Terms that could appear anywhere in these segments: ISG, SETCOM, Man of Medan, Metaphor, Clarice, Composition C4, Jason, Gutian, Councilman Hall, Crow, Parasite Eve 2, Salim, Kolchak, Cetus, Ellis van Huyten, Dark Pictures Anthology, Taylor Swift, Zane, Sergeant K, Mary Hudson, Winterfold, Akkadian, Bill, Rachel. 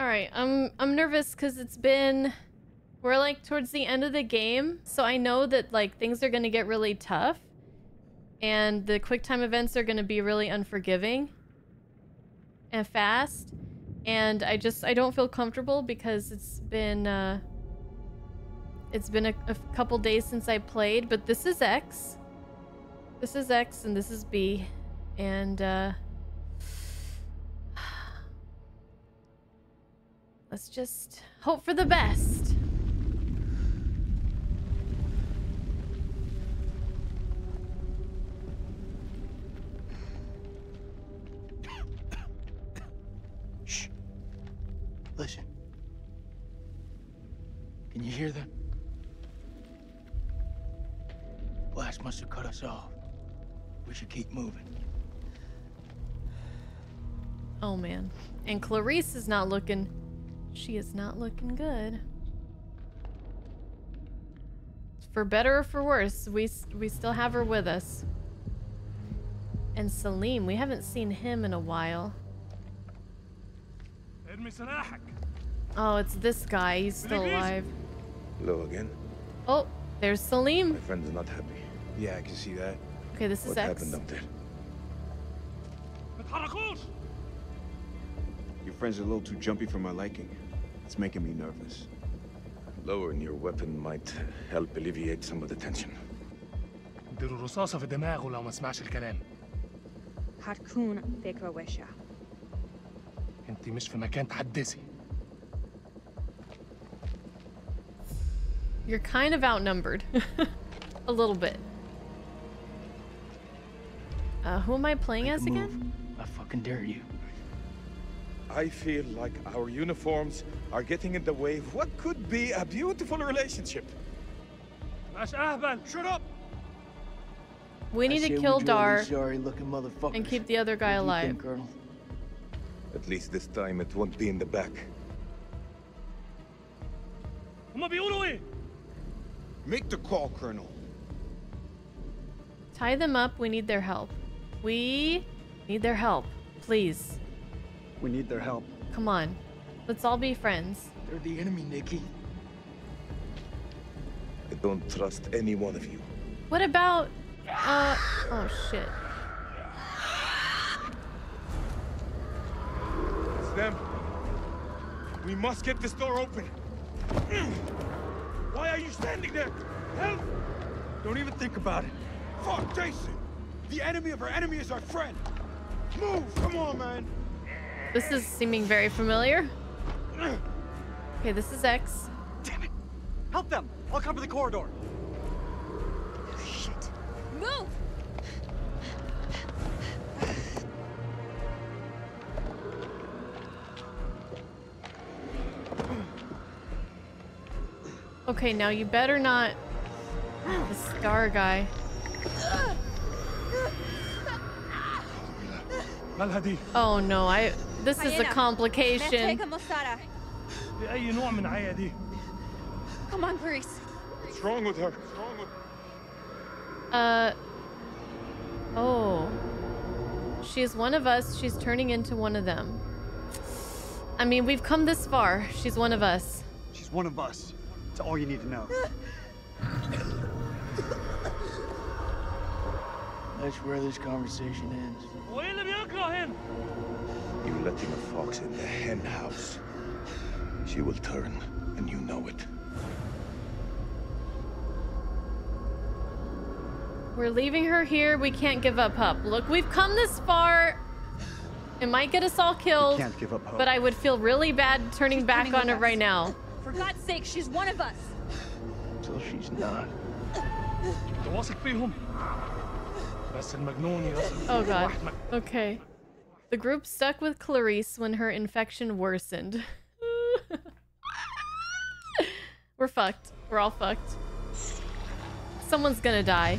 All right, I'm nervous because it's been... We're like towards the end of the game, so I know that like things are going to get really tough. And the quick time events are going to be really unforgiving and fast. And I don't feel comfortable because it's been a couple days since I played, but this is X. This is X and this is B. And let's just hope for the best. Shh. Listen. Can you hear them? Blast must have cut us off. We should keep moving. Oh man. And Clarice is not looking... She is not looking good. For better or for worse, we still have her with us. And Salim, we haven't seen him in a while. Oh, it's this guy. He's still alive. Hello again. Oh, there's Salim. My friend's not happy. Yeah, I can see that. Okay, this is X. What happened up there? Your friends are a little too jumpy for my liking. It's making me nervous. Lowering your weapon might help alleviate some of the tension. ديروا الرصاصة في دماغه لو ما سمعش الكلام. هتكون فكرة وحشة. انت مش في مكان تحدثي. You're kind of outnumbered. A little bit. Who am I playing as again? I fucking dare you. I feel like our uniforms are getting in the way of what could be a beautiful relationship. Shut up! We need to kill Dar and keep the other guy alive. Colonel? At least this time it won't be in the back. Make the call, Colonel. Tie them up. We need their help. We need their help. Please. We need their help. Come on. Let's all be friends. They're the enemy, Nikki. I don't trust any one of you. What about... Oh, shit. It's them. We must get this door open. Why are you standing there? Help! Don't even think about it. Fuck Jason! The enemy of our enemy is our friend. Move! Come on, man! This is seeming very familiar. Okay, this is X. Damn it! Help them! I'll cover the corridor. Oh, shit! Move! Okay, now you better not. The scar guy. Mal-hadi. Oh no! This is a complication. Come on, Clarice. What's wrong with her? Oh. She's one of us. She's turning into one of them. I mean, we've come this far. She's one of us. She's one of us. That's all you need to know. That's where this conversation ends. You're letting a fox in the hen house. She will turn, and you know it. We're leaving her here. We can't give up hope. Look, we've come this far. It might get us all killed. Can't give up hope. But I would feel really bad turning back on her right now. For God's sake, she's one of us. Till she's not. Oh god. Okay. The group stuck with Clarice when her infection worsened. We're fucked. We're all fucked. Someone's gonna die.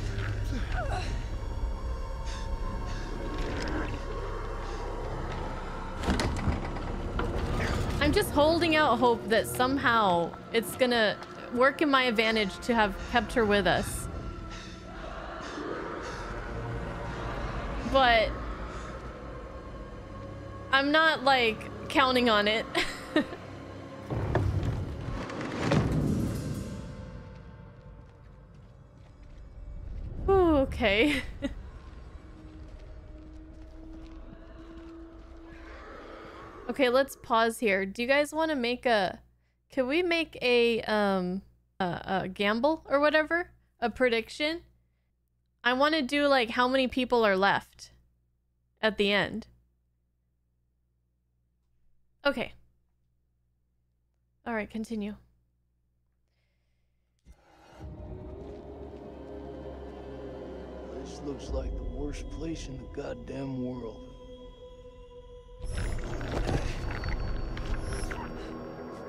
I'm just holding out hope that somehow it's gonna work in my advantage to have kept her with us. But I'm not, like, counting on it. Ooh, okay. Okay, let's pause here. Do you guys want to make a... Can we make a gamble or whatever? A prediction? I want to do, like, how many people are left at the end. Okay. All right, continue. This looks like the worst place in the goddamn world.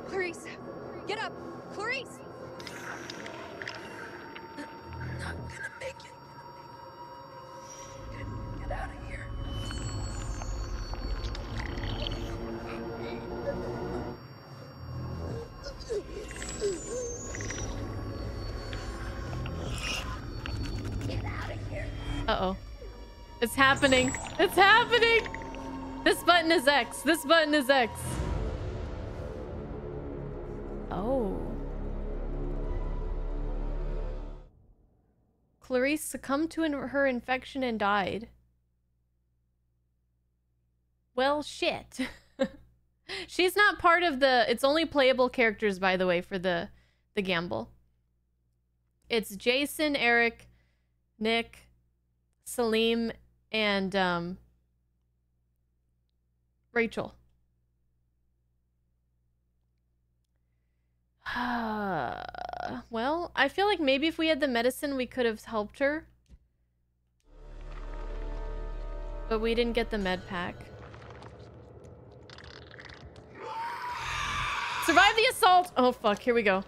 Clarice, get up! Clarice! Not gonna make it. Get out of here. Get out of here. Uh-oh. It's happening. It's happening! This button is X. This button is X. Oh. Clarice succumbed to her infection and died. Well, shit. She's not part of the... It's only playable characters, by the way, for the gamble. It's Jason, Eric, Nick, Salim, and Rachel. Well, I feel like maybe if we had the medicine, we could have helped her. But we didn't get the med pack. Survive the assault! Oh, fuck. Here we go.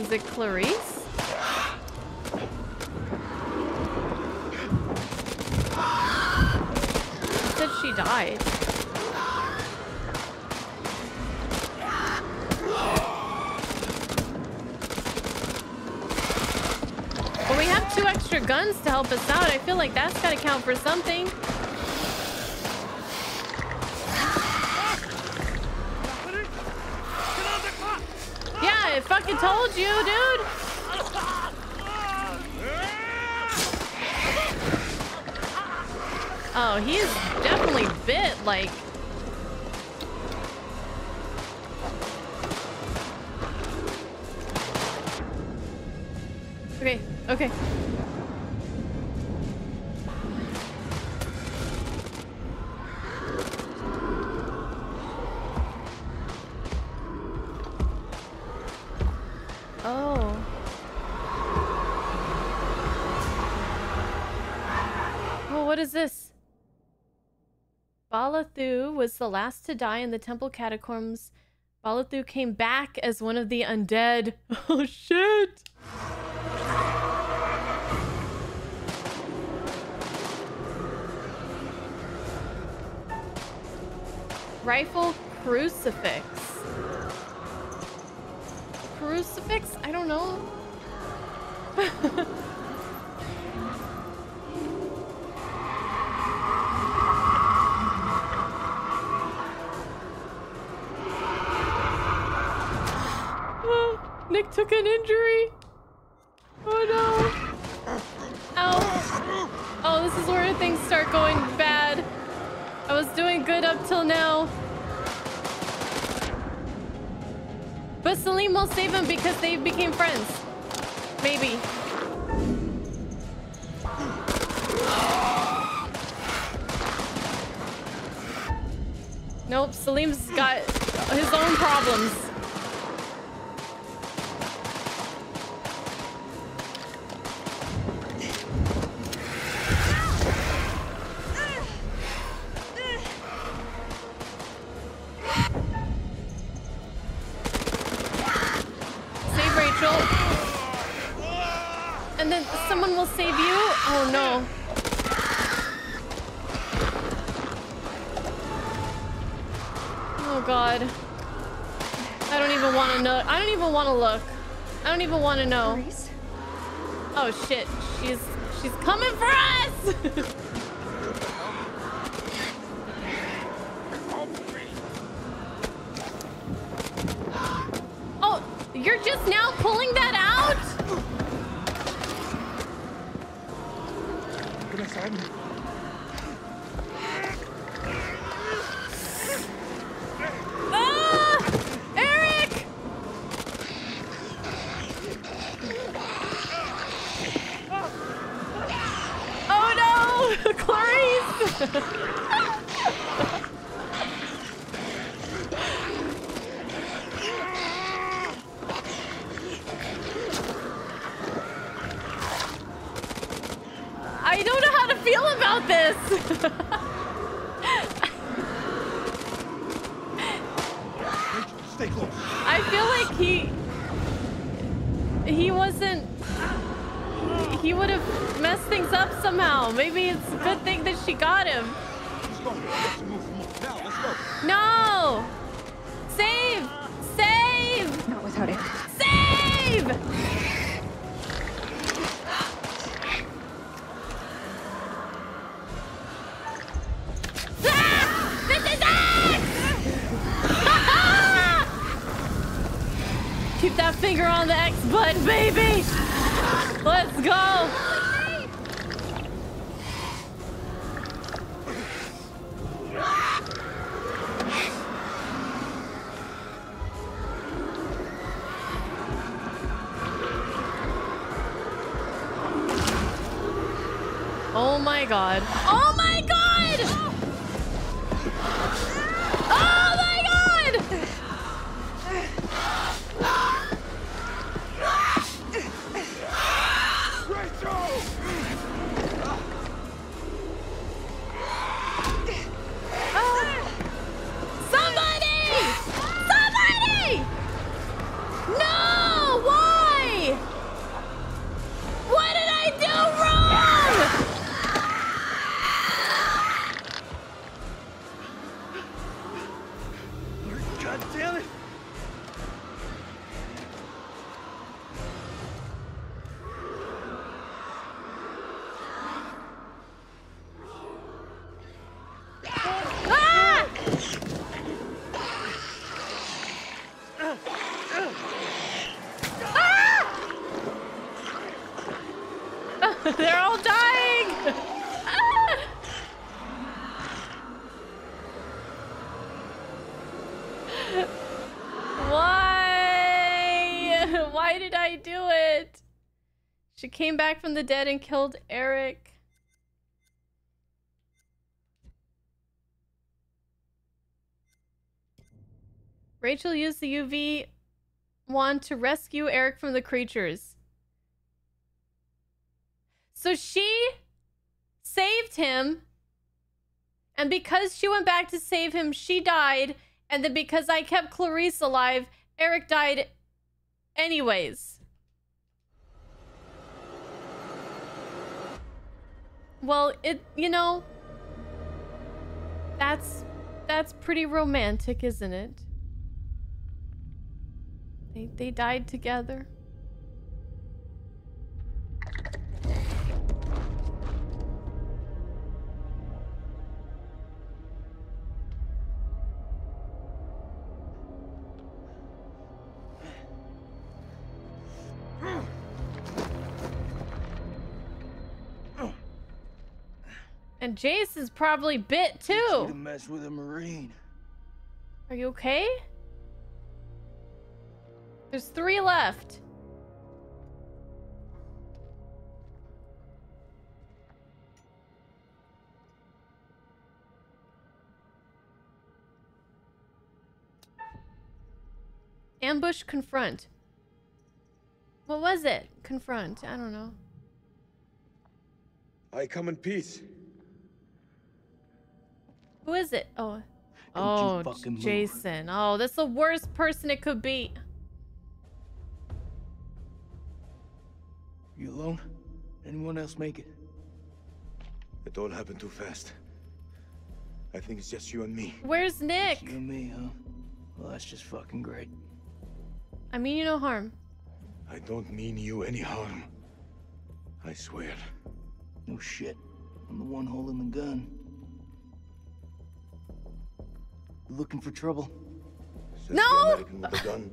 Is it Clarice? It said she died. But we have 2 extra guns to help us out. I feel like that's gotta count for something. I fucking told you, dude! Oh, he's definitely bit, like... Okay, okay. What is this? Balathu was the last to die in the temple catacombs. Balathu came back as one of the undead. Oh, shit. Rifle crucifix. Crucifix? I don't know. Nick took an injury. Oh no. Ow. Oh, this is where things start going bad. I was doing good up till now. But Salim will save him because they became friends. Maybe. Nope, Salim's got his own problems. God, someone will save you? Oh no. Oh God. I don't even want to know. I don't even want to look. I don't even want to know. Clarice? Oh shit. She's coming for us! Oh, you're just now pulling that out? Get inside me. I don't know how to feel about this. Stay close. I feel like he wasn't. He would have messed things up somehow. Maybe it's a good thing that she got him. Let's go. Let's move. Now, let's go. No! Save! Save! Not without it. Save! Finger on the X button, baby! Let's go! Oh my God. Oh my God! Oh my God! They're all dying! Ah! Why? Why did I do it? She came back from the dead and killed Eric. Rachel used the UV wand to rescue Eric from the creatures. So she saved him, and because she went back to save him, she died, and then because I kept Clarice alive, Eric died anyways. Well, you know, that's pretty romantic, isn't it? They died together. And Jace is probably bit too. To mess with a Marine. Are you okay? There's 3 left. Ambush, confront. What was it? Confront. I don't know. I come in peace. Who is it? Oh, oh, Jason. Move. Oh, that's the worst person it could be. You alone? Anyone else make it? It all happened too fast. I think it's just you and me. Where's Nick? Just you and me, huh? Well, that's just fucking great. I mean you no harm. I don't mean you any harm. I swear. No shit. I'm the one holding the gun. You looking for trouble? Says no! The American with the gun.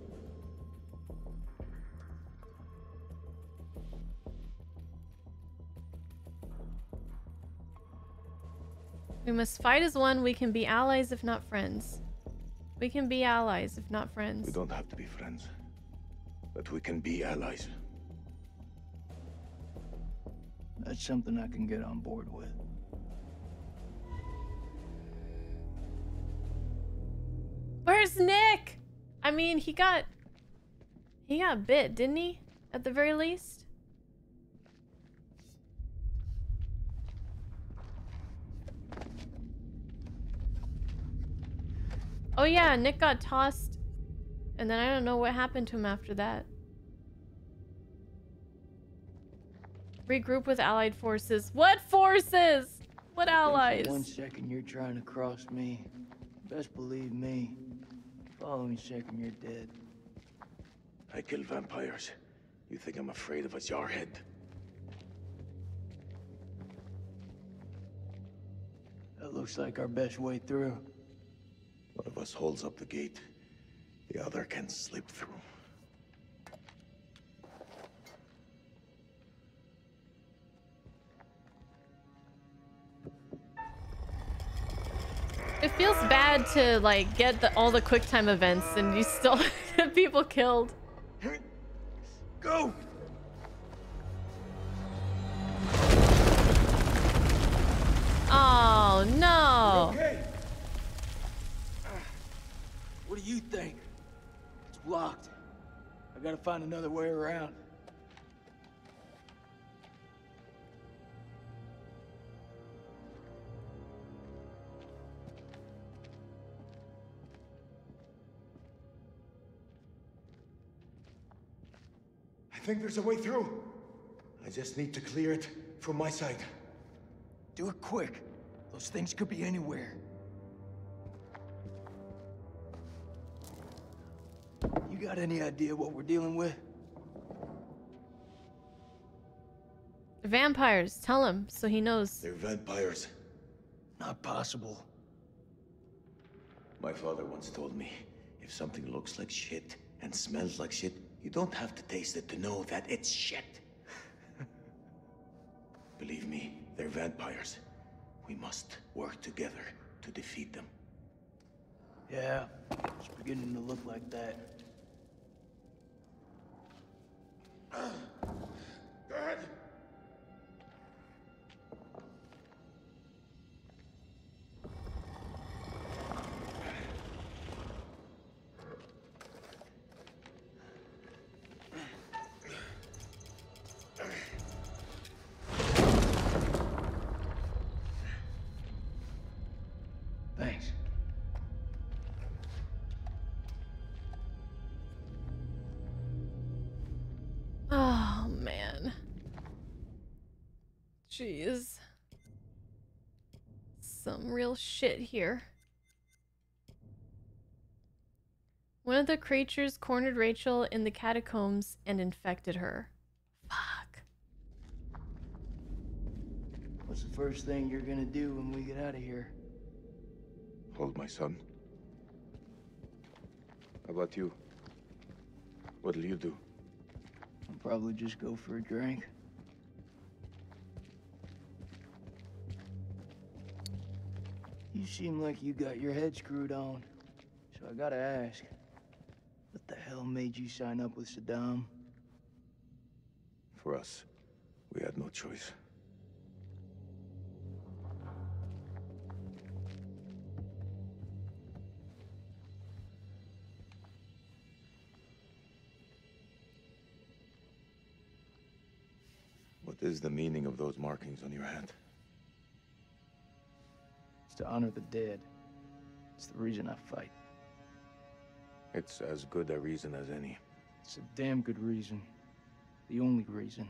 We must fight as one. We can be allies if not friends. We can be allies if not friends. We don't have to be friends. But we can be allies. That's something I can get on board with. Where's Nick? I mean, he got bit, didn't he? At the very least. Oh yeah, Nick got tossed, and then I don't know what happened to him after that. Regroup with allied forces. What forces? What allies? 1 second you're trying to cross me. Best believe me. Following second you're dead. I kill vampires. You think I'm afraid of a jarhead? That looks like our best way through. One of us holds up the gate. The other can slip through. It feels bad to, like, get all the quick time events and you still have people killed. Go! Oh, no! Okay. What do you think? It's blocked. I gotta find another way around. I think there's a way through. I just need to clear it from my side. Do it quick. Those things could be anywhere. You got any idea what we're dealing with? They're vampires. Tell him so he knows. They're vampires. Not possible. My father once told me, if something looks like shit and smells like shit, you don't have to taste it to know that it's shit. Believe me, they're vampires. We must work together to defeat them. Yeah, it's beginning to look like that. Go ahead. Thanks. Jeez. Some real shit here. One of the creatures cornered Rachel in the catacombs and infected her. Fuck. What's the first thing you're gonna do when we get out of here? Hold my son. How about you? What'll you do? I'll probably just go for a drink. You seem like you got your head screwed on, so I gotta ask, what the hell made you sign up with Saddam? For us, we had no choice. What is the meaning of those markings on your hand? To honor the dead. It's the reason I fight. It's as good a reason as any. It's a damn good reason. The only reason.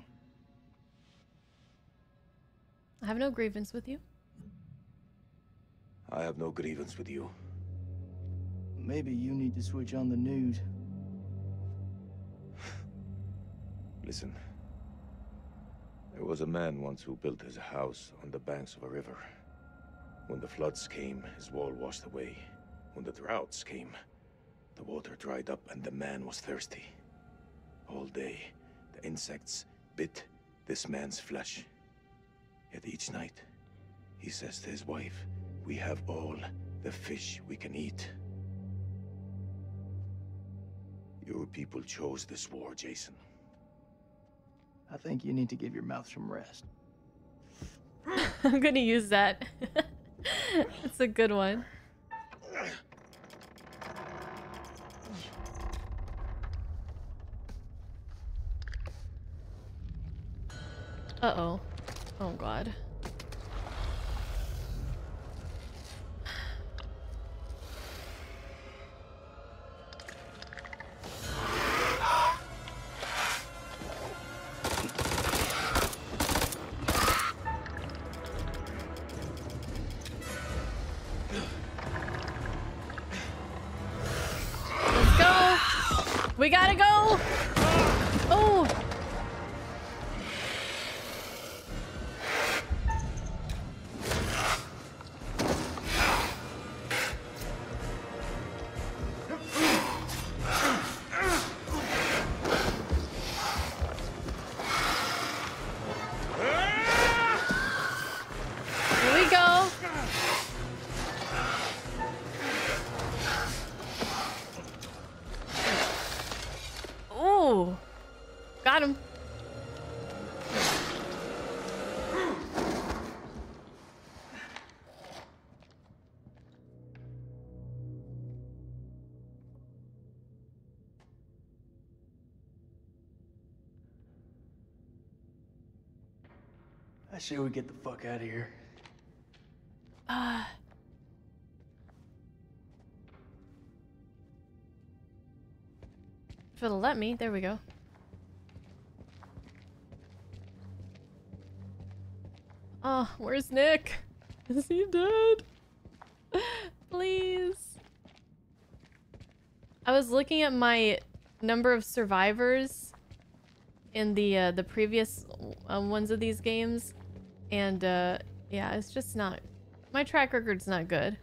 I have no grievance with you. I have no grievance with you. Maybe you need to switch on the nude. Listen. There was a man once who built his house on the banks of a river. When the floods came, his wall washed away. When the droughts came, the water dried up and the man was thirsty. All day, the insects bit this man's flesh. Yet each night, he says to his wife, "We have all the fish we can eat." Your people chose this war, Jason. I think you need to give your mouth some rest. I'm gonna use that. It's a good one. Uh-oh. Oh, God. We gotta go! Oh! Here we go! Got him. I say we get the fuck out of here. If it'll let me, there we go. Oh, where's Nick? Is he dead? Please. I was looking at my number of survivors in the previous ones of these games, and yeah, it's just not. My track record's not good,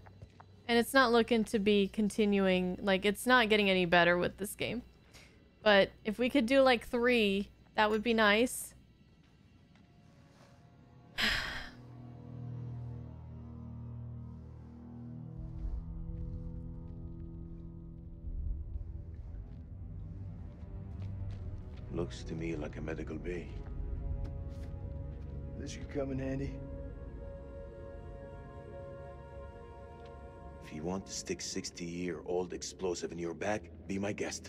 and it's not looking to be continuing. Like, it's not getting any better with this game. But if we could do like 3, that would be nice. Looks to me like a medical bay. This could come in handy. If you want to stick 60-year-old explosive in your back, be my guest.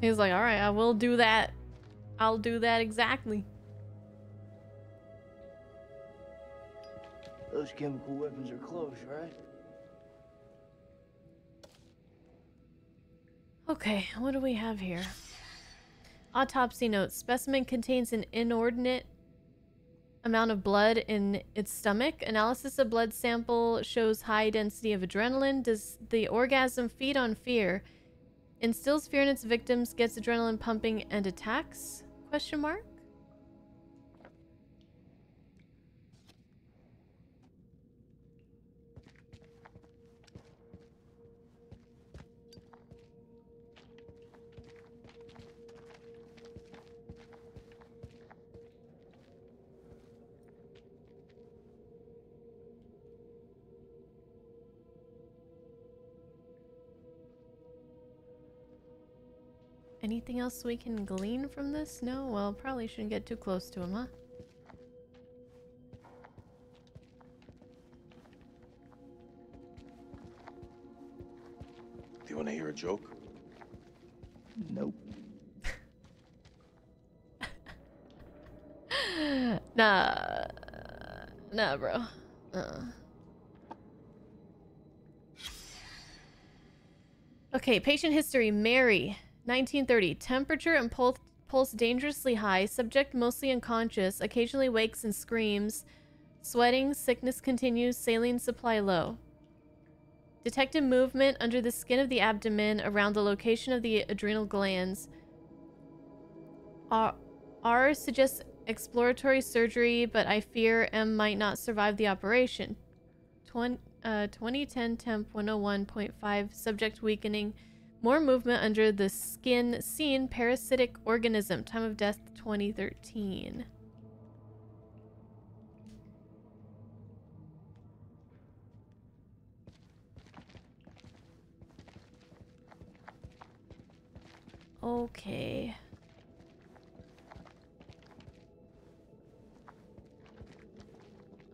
He's like, all right, I will do that. I'll do that exactly. Those chemical weapons are close, right? Okay, what do we have here? Autopsy note. Specimen contains an inordinate amount of blood in its stomach. Analysis of blood sample shows high density of adrenaline. Does the orgasm feed on fear? Instills fear in its victims, gets adrenaline pumping, and attacks? Question mark? Anything else we can glean from this? No? Well, probably shouldn't get too close to him, huh? Do you want to hear a joke? Nope. Nah, bro. Okay, patient history. Mary. 1930, temperature and pulse dangerously high, subject mostly unconscious, occasionally wakes and screams. Sweating, sickness continues, saline supply low. Detected movement under the skin of the abdomen around the location of the adrenal glands. R suggests exploratory surgery, but I fear M might not survive the operation. 2010 temp 101.5 subject weakening. More movement under the skin seen. Parasitic organism. Time of death 2013. Okay.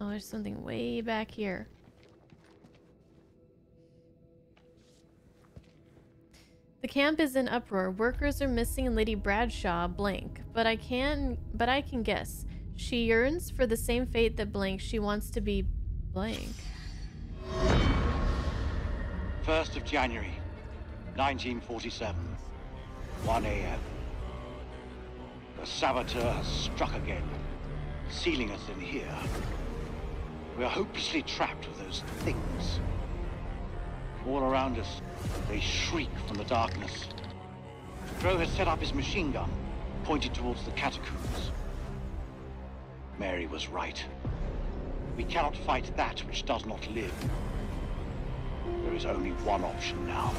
Oh, there's something way back here. The camp is in uproar. Workers are missing and Lady Bradshaw blank. But I can guess. She yearns for the same fate that blank. She wants to be blank. 1st of January, 1947. 1 a.m. The saboteur has struck again, sealing us in here. We are hopelessly trapped with those things. All around us, they shriek from the darkness. Crow has set up his machine gun, pointed towards the catacombs. Mary was right. We cannot fight that which does not live. There is only one option now.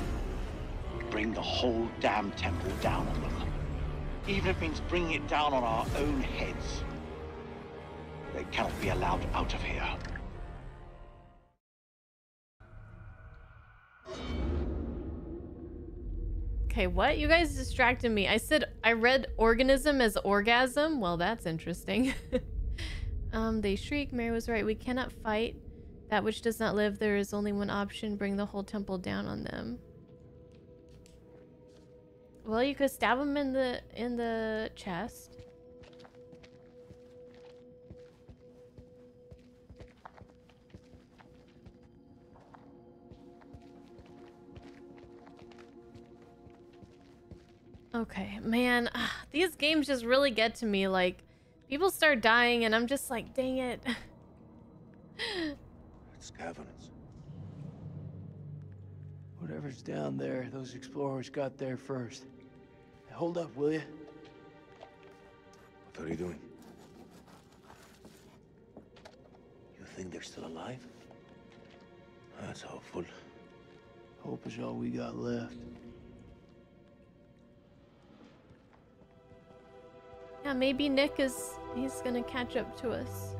Bring the whole damn temple down on them. Even if it means bringing it down on our own heads. They cannot be allowed out of here. Okay, what? You guys distracted me. I said I read organism as orgasm. Well, that's interesting. They shriek. Mary was right. We cannot fight that which does not live. There is only one option. Bring the whole temple down on them. Well, you could stab him in the chest. Okay, man, these games just really get to me. Like, people start dying, and I'm just like, dang it. That's governance. Whatever's down there, those explorers got there first. Hey, hold up, will you? What are you doing? You think they're still alive? That's hopeful. Hope is all we got left. Yeah, maybe Nick is... he's gonna catch up to us.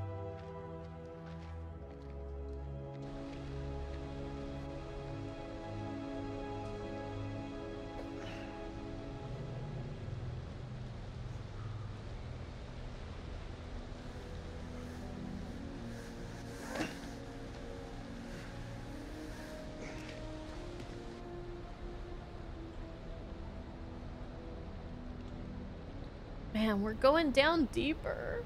We're going down deeper.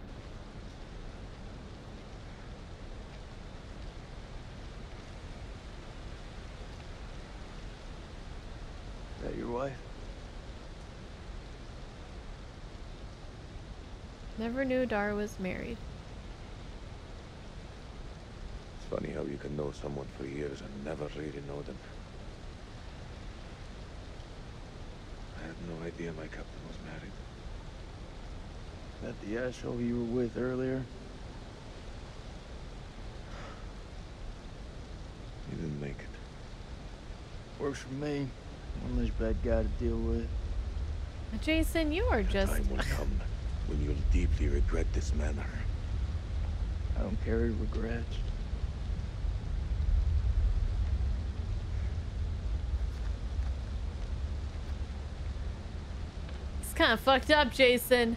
Is that your wife? Never knew Dar was married. It's funny how you can know someone for years and never really know them. I had no idea my captain was married. That the asshole you were with earlier? You didn't make it. Works for me. One less bad guy to deal with. Jason, you are just... time will come when you'll deeply regret this manner. I don't carry regrets. It's kind of fucked up, Jason.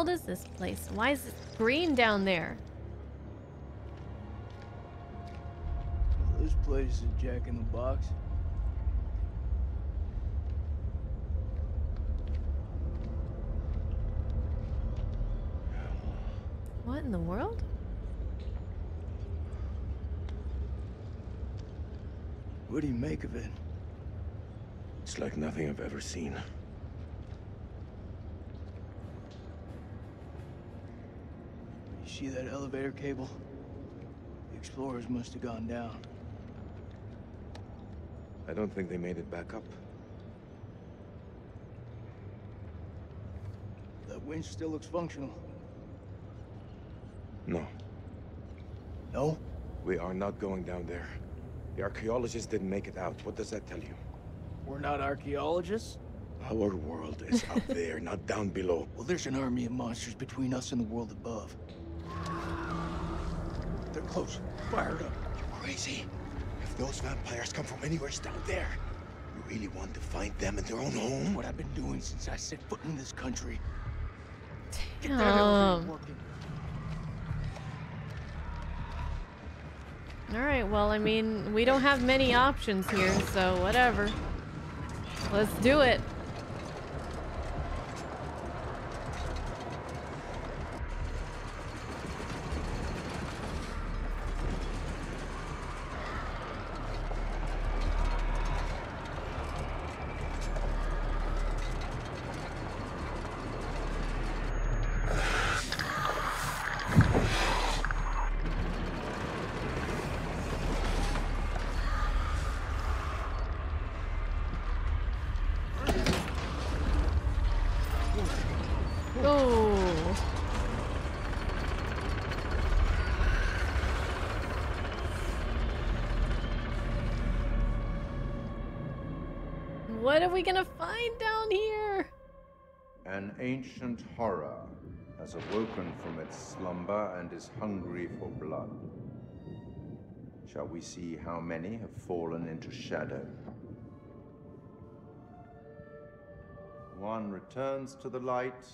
What is this place? Why is it green down there? This place is a Jack in the Box. What in the world? What do you make of it? It's like nothing I've ever seen. You see that elevator cable? The explorers must have gone down. I don't think they made it back up. That winch still looks functional. No. No? We are not going down there. The archaeologists didn't make it out. What does that tell you? We're not archaeologists? Our world is up there, not down below. Well, there's an army of monsters between us and the world above. They're close. Fired up. You're crazy. If those vampires come from anywhere, it's down there. You really want to find them in their own home? That's what I've been doing since I set foot in this country. Get that elevator working. Alright, well, I mean, we don't have many options here, so whatever. Let's do it. What are we gonna find down here? An ancient horror has awoken from its slumber and is hungry for blood. Shall we see how many have fallen into shadow? One returns to the light,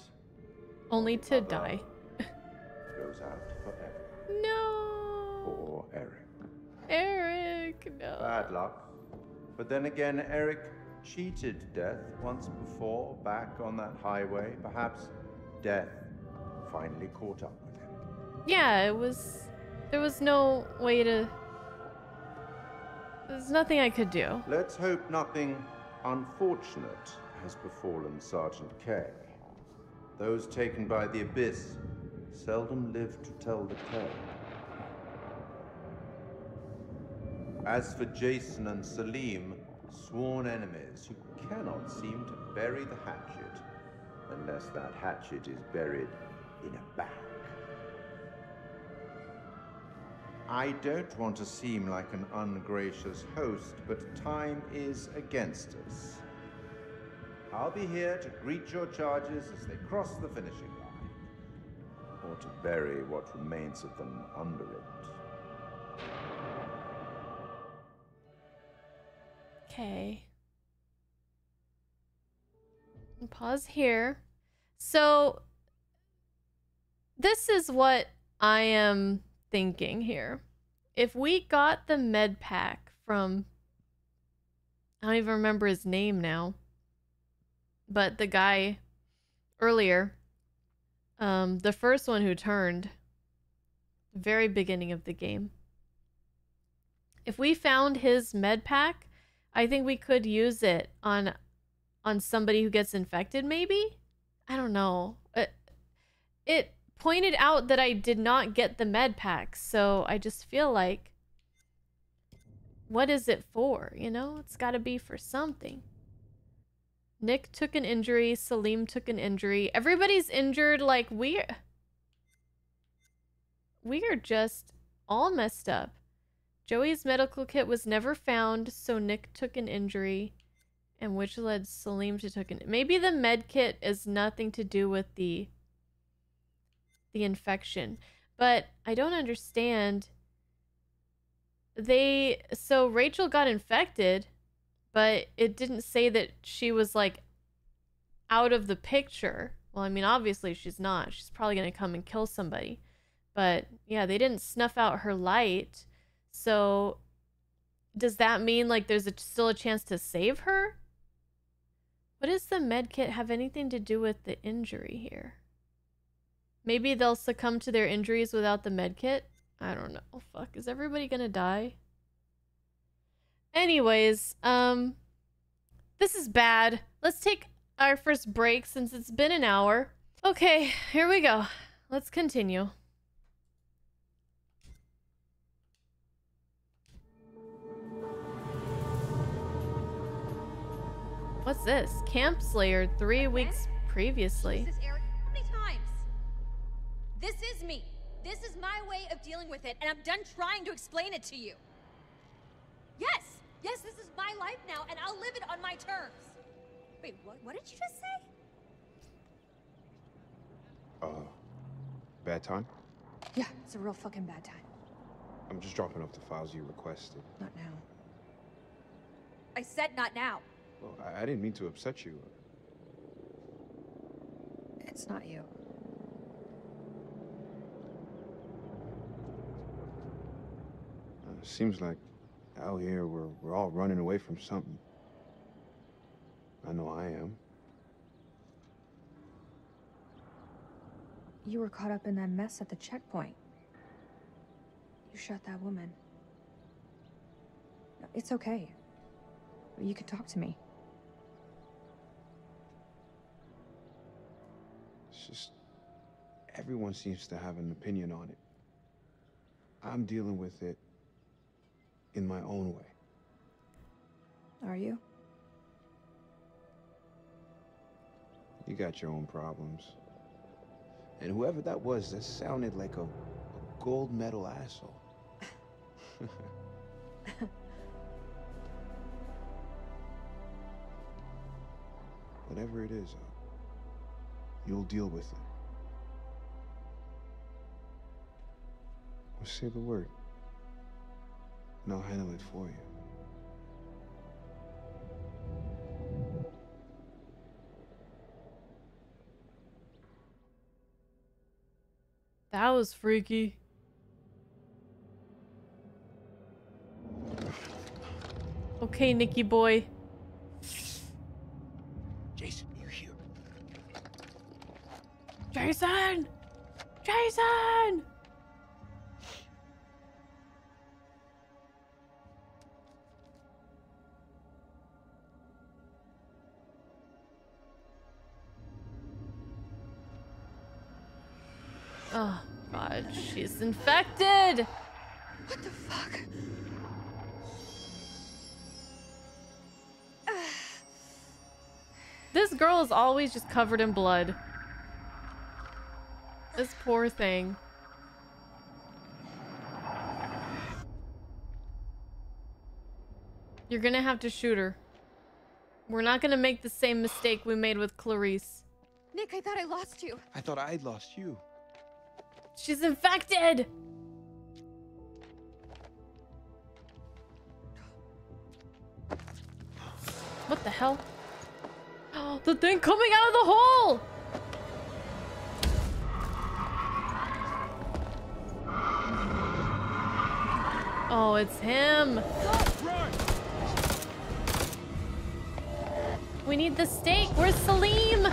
only to die. Goes out forever. No. Poor Eric. Eric, no. Bad luck. But then again, Eric cheated death once before, back on that highway. Perhaps death finally caught up with him. Yeah, it was... There was no way to... There's nothing I could do. Let's hope nothing unfortunate has befallen Sergeant K. Those taken by the Abyss seldom live to tell the tale. As for Jason and Salim, sworn enemies who cannot seem to bury the hatchet, unless that hatchet is buried in a bag. I don't want to seem like an ungracious host, but time is against us. I'll be here to greet your charges as they cross the finishing line, or to bury what remains of them under it. Okay. Pause here. So, this is what I am thinking here. If we got the med pack from... I don't even remember his name now. But the guy earlier, the first one who turned, the very beginning of the game. If we found his med pack, I think we could use it on somebody who gets infected, maybe? I don't know. It pointed out that I did not get the med pack, so I just feel like, what is it for? You know, it's got to be for something. Nick took an injury. Salim took an injury. Everybody's injured. Like, we are just all messed up. Joey's medical kit was never found, so Nick took an injury, and which led Salim to took an... Maybe the med kit is nothing to do with the infection, but I don't understand. So Rachel got infected, but it didn't say that she was, like, out of the picture. Well, I mean, obviously she's not. She's probably going to come and kill somebody. But, yeah, they didn't snuff out her light. So does that mean like there's still a chance to save her? What does the med kit have anything to do with the injury here? Maybe they'll succumb to their injuries without the med kit? I don't know. Fuck, is everybody gonna die? Anyways, this is bad. Let's take our first break since it's been an hour. Okay, here we go. Let's continue. What's this? Camp Slayer 3 weeks previously. Jesus, Eric, how many times? This is me. This is my way of dealing with it, and I'm done trying to explain it to you. Yes! Yes, this is my life now, and I'll live it on my terms. Wait, what did you just say? Bad time? Yeah, it's a real fucking bad time. I'm just dropping off the files you requested. Not now. I said not now. Well, I didn't mean to upset you. It's not you. It seems like out here we're all running away from something. I know I am. You were caught up in that mess at the checkpoint. You shot that woman. It's okay. You can talk to me. It's just everyone seems to have an opinion on it. I'm dealing with it in my own way. Are you? You got your own problems. And whoever that was, that sounded like a gold medal asshole. Whatever it is, you'll deal with it. Well, say the word, and I'll handle it for you. That was freaky. Okay, Nikki boy. Jason, you're here. Jason! Jason! Oh, God, she's infected! What the fuck? This girl is always just covered in blood. This poor thing. You're gonna have to shoot her. We're not gonna make the same mistake we made with Clarice. Nick, I thought I lost you. I thought I'd lost you. She's infected! What the hell? Oh, the thing coming out of the hole! Oh, it's him! We need the stake! Where's Salim?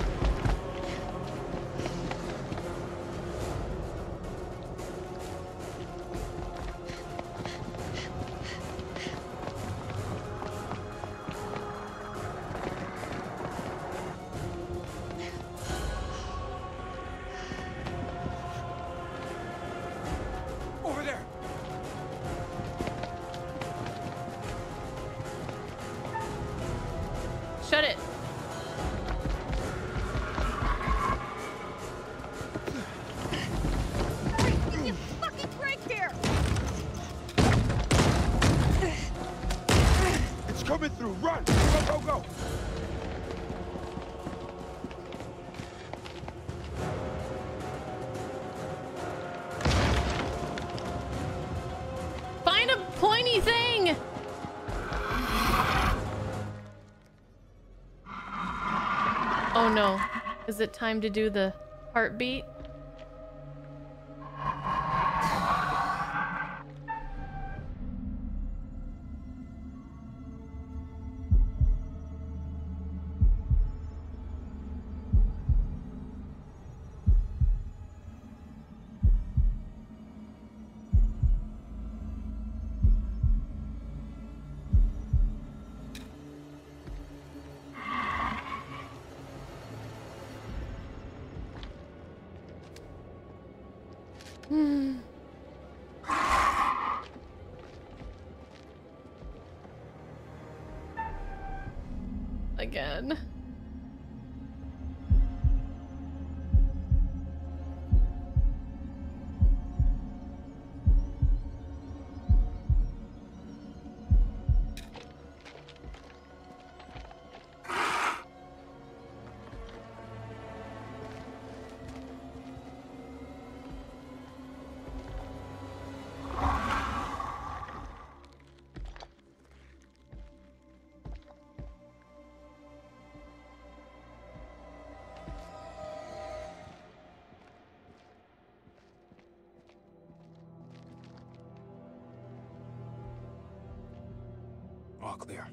No. Is it time to do the heartbeat? Again. Clear.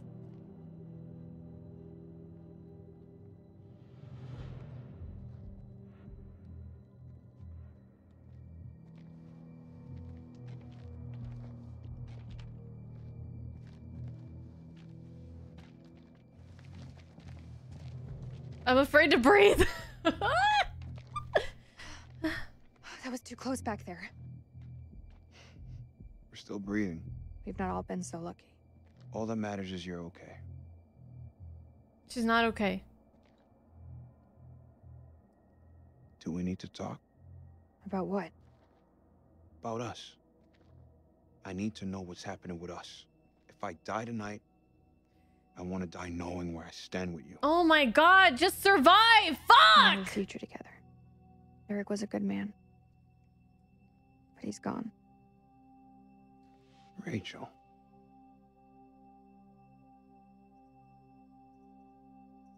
I'm afraid to breathe. That was too close back there. We're still breathing. We've not all been so lucky. All that matters is you're okay. She's not okay. Do we need to talk? About what? About us. I need to know what's happening with us. If I die tonight, I want to die knowing where I stand with you. Oh my God, just survive! Fuck! We're in the future together. Eric was a good man. But he's gone. Rachel.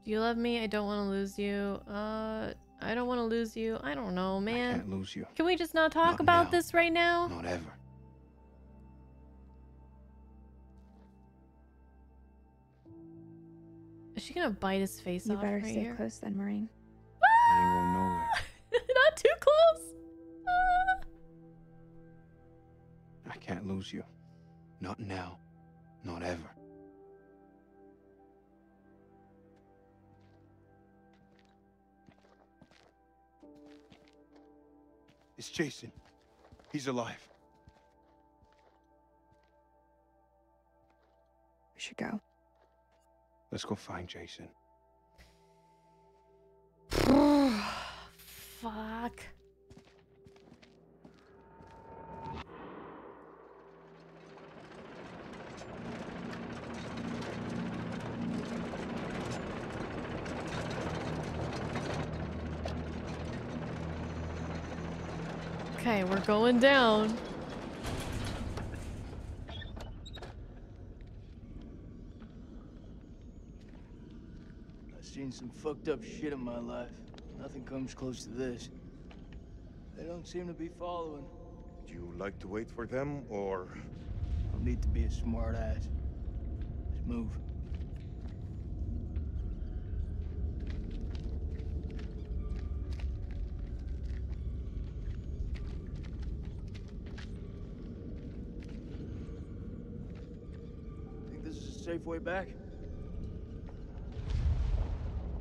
Do you love me? I don't want to lose you. I don't want to lose you. I don't know, man. I can't lose you. Can we just not talk about this right now? Not ever. Is she gonna bite his face off right here? You better stay close then, Marine. Ah! Not too close. Ah! I can't lose you. Not now. Not ever. It's Jason. He's alive. We should go. Let's go find Jason. Fuck. Okay, we're going down. I've seen some fucked up shit in my life. Nothing comes close to this. They don't seem to be following. Do you like to wait for them, or...? I'll need to be a smart ass. Let's move. Safe way back.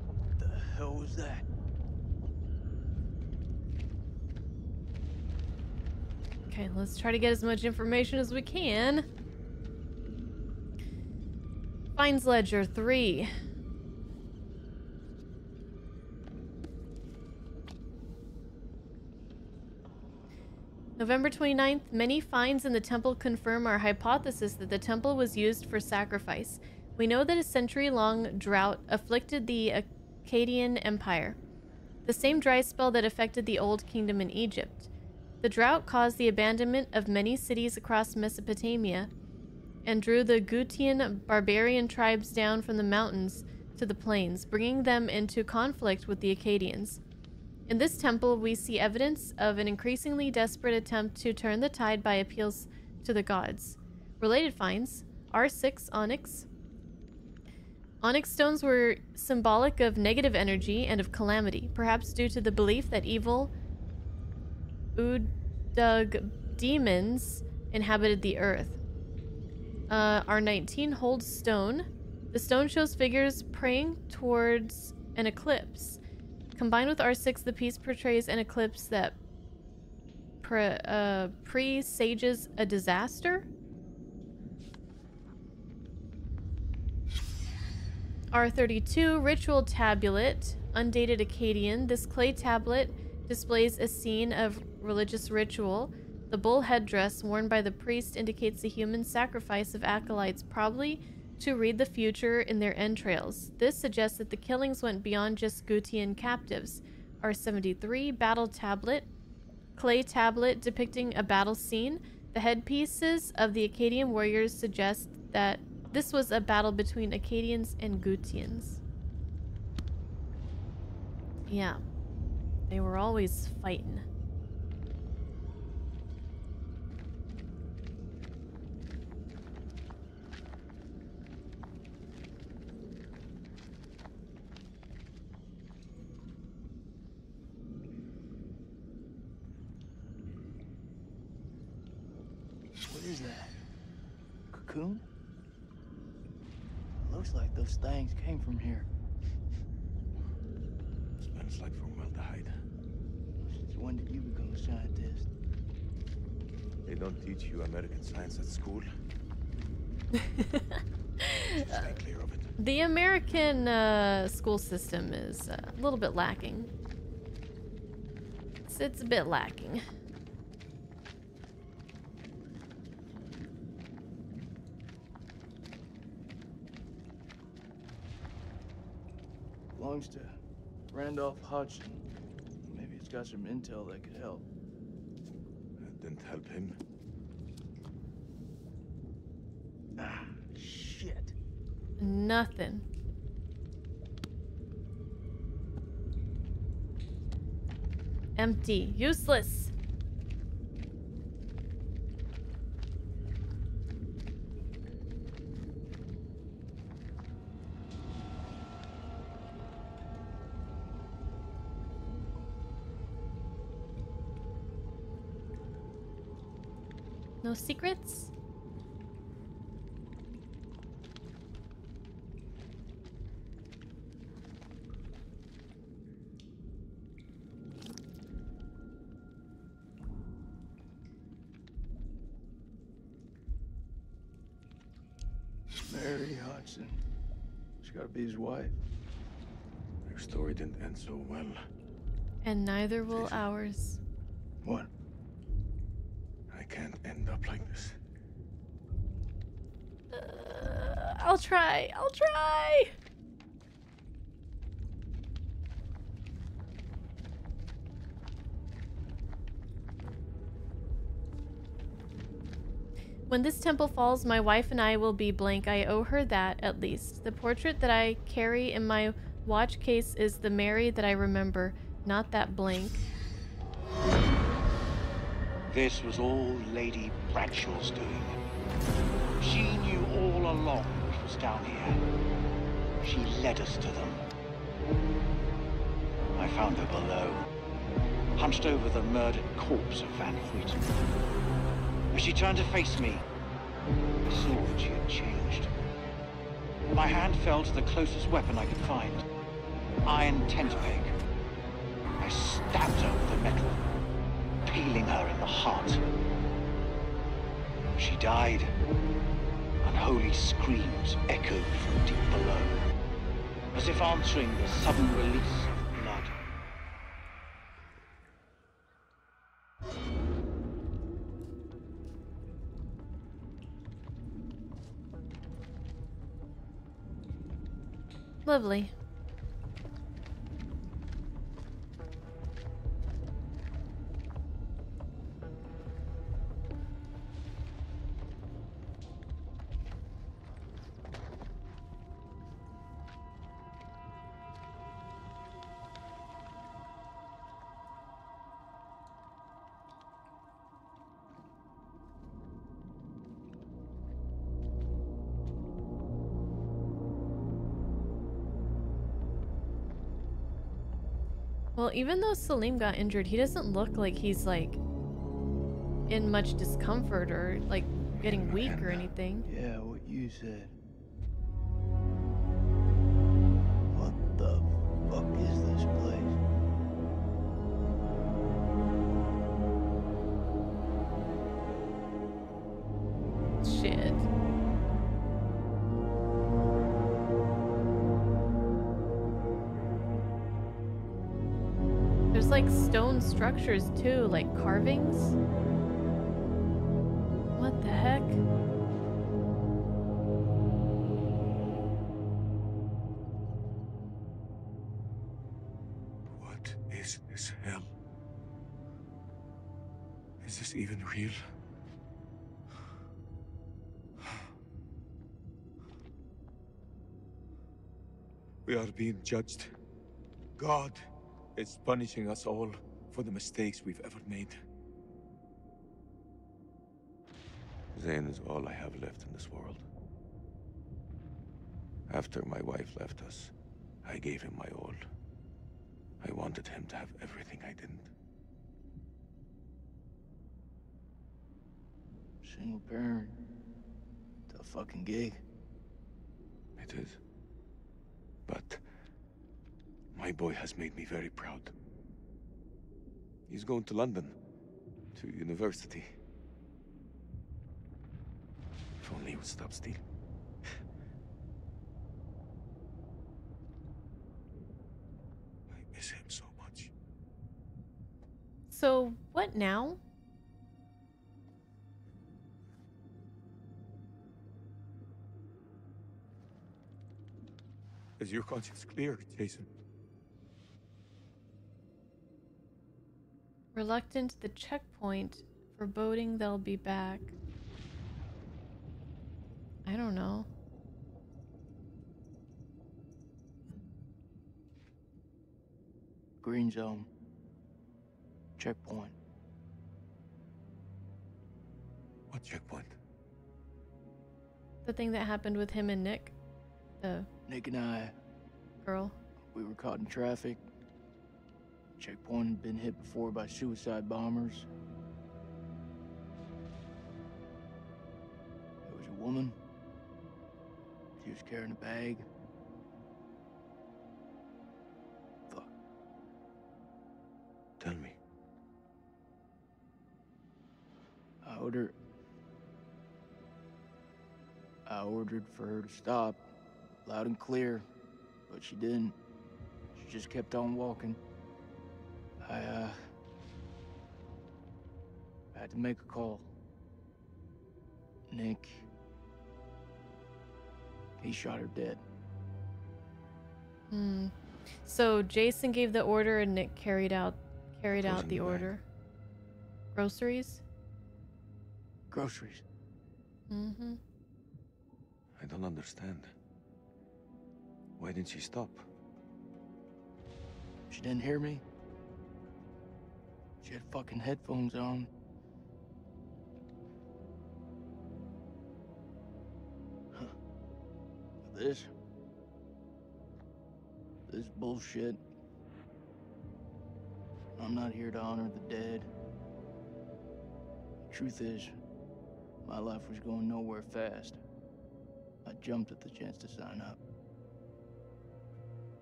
What the hell was that? Okay, let's try to get as much information as we can. Finds Ledger 3. November 29th, many finds in the temple confirm our hypothesis that the temple was used for sacrifice. We know that a century-long drought afflicted the Akkadian Empire, the same dry spell that affected the Old Kingdom in Egypt. The drought caused the abandonment of many cities across Mesopotamia and drew the Gutian barbarian tribes down from the mountains to the plains, bringing them into conflict with the Akkadians. In this temple, we see evidence of an increasingly desperate attempt to turn the tide by appeals to the gods. Related finds: R6 onyx. Onyx stones were symbolic of negative energy and of calamity, perhaps due to the belief that evil Udug demons inhabited the earth. R19 holds stone. The stone shows figures praying towards an eclipse. Combined with R6, the piece portrays an eclipse that presages a disaster? R32, Ritual Tablet, Undated Akkadian. This clay tablet displays a scene of religious ritual. The bull headdress worn by the priest indicates the human sacrifice of acolytes, probably to read the future in their entrails. This suggests that the killings went beyond just Gutian captives. R73, Battle Tablet, clay tablet depicting a battle scene. The headpieces of the Akkadian warriors suggest that this was a battle between Akkadians and Gutians. Yeah. They were always fighting. What is that? A cocoon? Looks like those things came from here. Smells like formaldehyde. Since when did you become a scientist? They don't teach you American science at school. Stay clear of it. The American school system is a little bit lacking. It's a bit lacking. Belongs to Randolph Hodgson. Maybe it's got some intel that could help. That didn't help him. Ah, shit. Nothing. Empty. Useless. No secrets? Mary Hudson. She's gotta be his wife. Her story didn't end so well. And neither will ours. What? Can't end up like this. I'll try. When this temple falls, my wife and I will be blank. I owe her that, at least. The portrait that I carry in my watch case is the Mary that I remember, not that blank. This was all Lady Bradshaw's doing. She knew all along what was down here. She led us to them. I found her below, hunched over the murdered corpse of Van Huyten. As she turned to face me, I saw that she had changed. My hand fell to the closest weapon I could find, iron tent peg. I stabbed her with the metal, healing her in the heart. She died. Unholy screams echoed from deep below, as if answering the sudden release of blood. Lovely. Well, even though Salim got injured, he doesn't look like he's, like, in much discomfort or, like, getting weak or anything. Yeah, what you said. What the fuck is this place? shit. There's like stone structures too, like carvings. What the heck? What is this hell? Is this even real? We are being judged. God is punishing us all for the mistakes we've ever made. Zane is all I have left in this world. After my wife left us, I gave him my all. I wanted him to have everything I didn't. Single parent. Tough fucking gig. It is. But my boy has made me very proud. He's going to London, to university. If only he would stop stealing. I miss him so much. So, what now? Is your conscience clear, Jason? Reluctant to the checkpoint, foreboding they'll be back. I don't know. Green zone. Checkpoint. What checkpoint? The thing that happened with him and Nick. Nick and I. Girl. We were caught in traffic. Checkpoint had been hit before by suicide bombers. There was a woman. She was carrying a bag. Fuck. Tell me. I ordered for her to stop. Loud and clear, but she didn't. She just kept on walking. I had to make a call. Nick, he shot her dead. Hmm. So Jason gave the order and Nick carried out the order. Groceries? Groceries. Mm-hmm. I don't understand. Why didn't she stop? She didn't hear me. She had fucking headphones on. Huh. This bullshit. I'm not here to honor the dead. The truth is, my life was going nowhere fast. I jumped at the chance to sign up.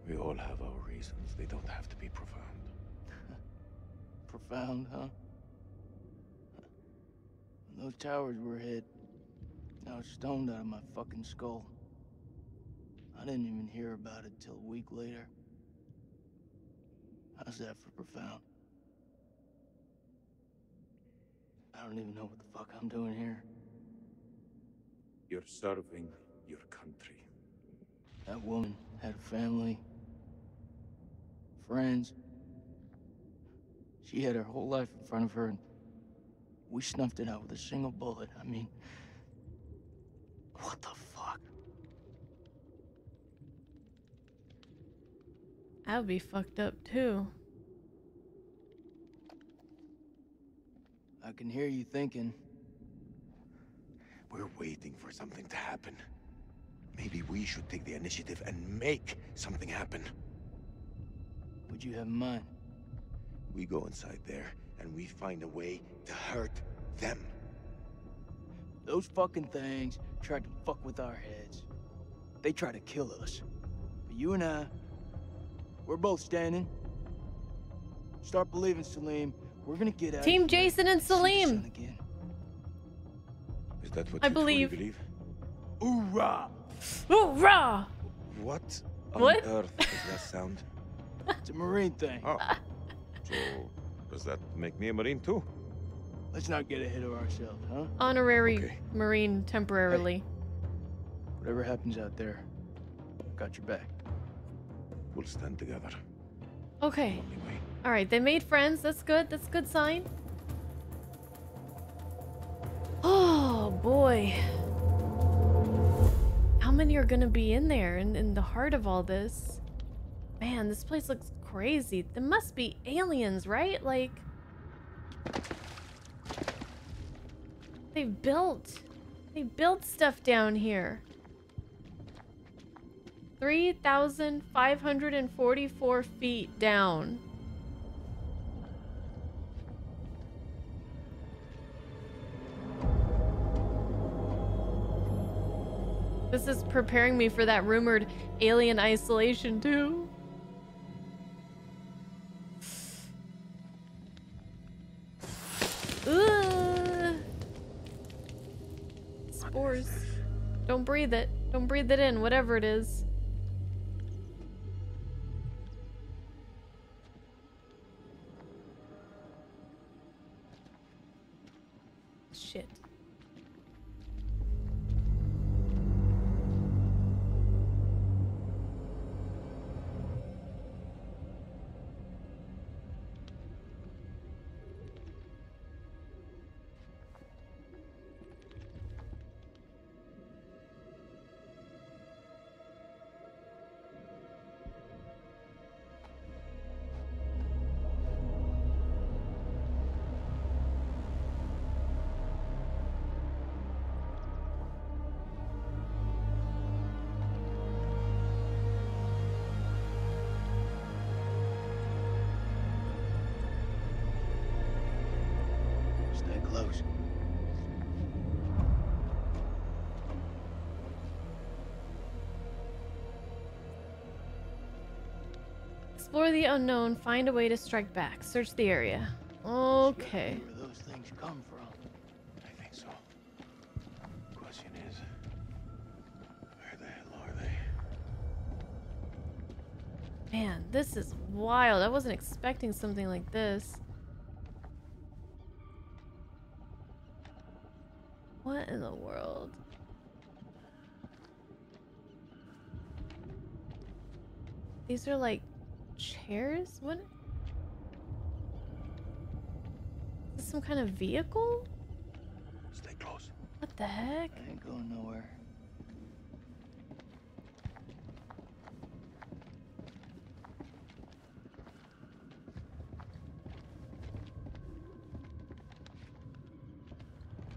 We all have our reasons. They don't have to be profound. Profound, huh? When those towers were hit, I was stoned out of my fucking skull. I didn't even hear about it till a week later. How's that for profound? I don't even know what the fuck I'm doing here. You're serving your country. That woman had a family. Friends. She had her whole life in front of her, and we snuffed it out with a single bullet. I mean, what the fuck? I would be fucked up too. I can hear you thinking. We're waiting for something to happen. Maybe we should take the initiative and make something happen. What'd you have in mind? We go inside there, and we find a way to hurt them. Those fucking things tried to fuck with our heads. They tried to kill us. But you and I, we're both standing. Start believing, Salim. We're gonna get out. Team Jason and Salim! Is that what I believe? Oorah! Oorah! What on earth is that sound? It's a marine thing. Oh. So, does that make me a marine too? Let's not get ahead of ourselves, huh? Honorary marine temporarily. Hey. Whatever happens out there, I've got your back. We'll stand together. Okay. All right, they made friends. That's good. That's a good sign. Oh, boy. How many are going to be in there in the heart of all this? Man, this place looks crazy. There must be aliens, right? Like, they built stuff down here. 3,544 feet down. This is preparing me for that rumored alien isolation too. Ooh. Spores. Don't breathe it. Don't breathe it in, whatever it is. Explore the unknown, find a way to strike back. Search the area. Okay. Where those things come from. I think so. The question is, where the hell are they? Man, this is wild. I wasn't expecting something like this. What in the world? These are like chairs? What? Is this some kind of vehicle? Stay close. What the heck? I ain't going nowhere.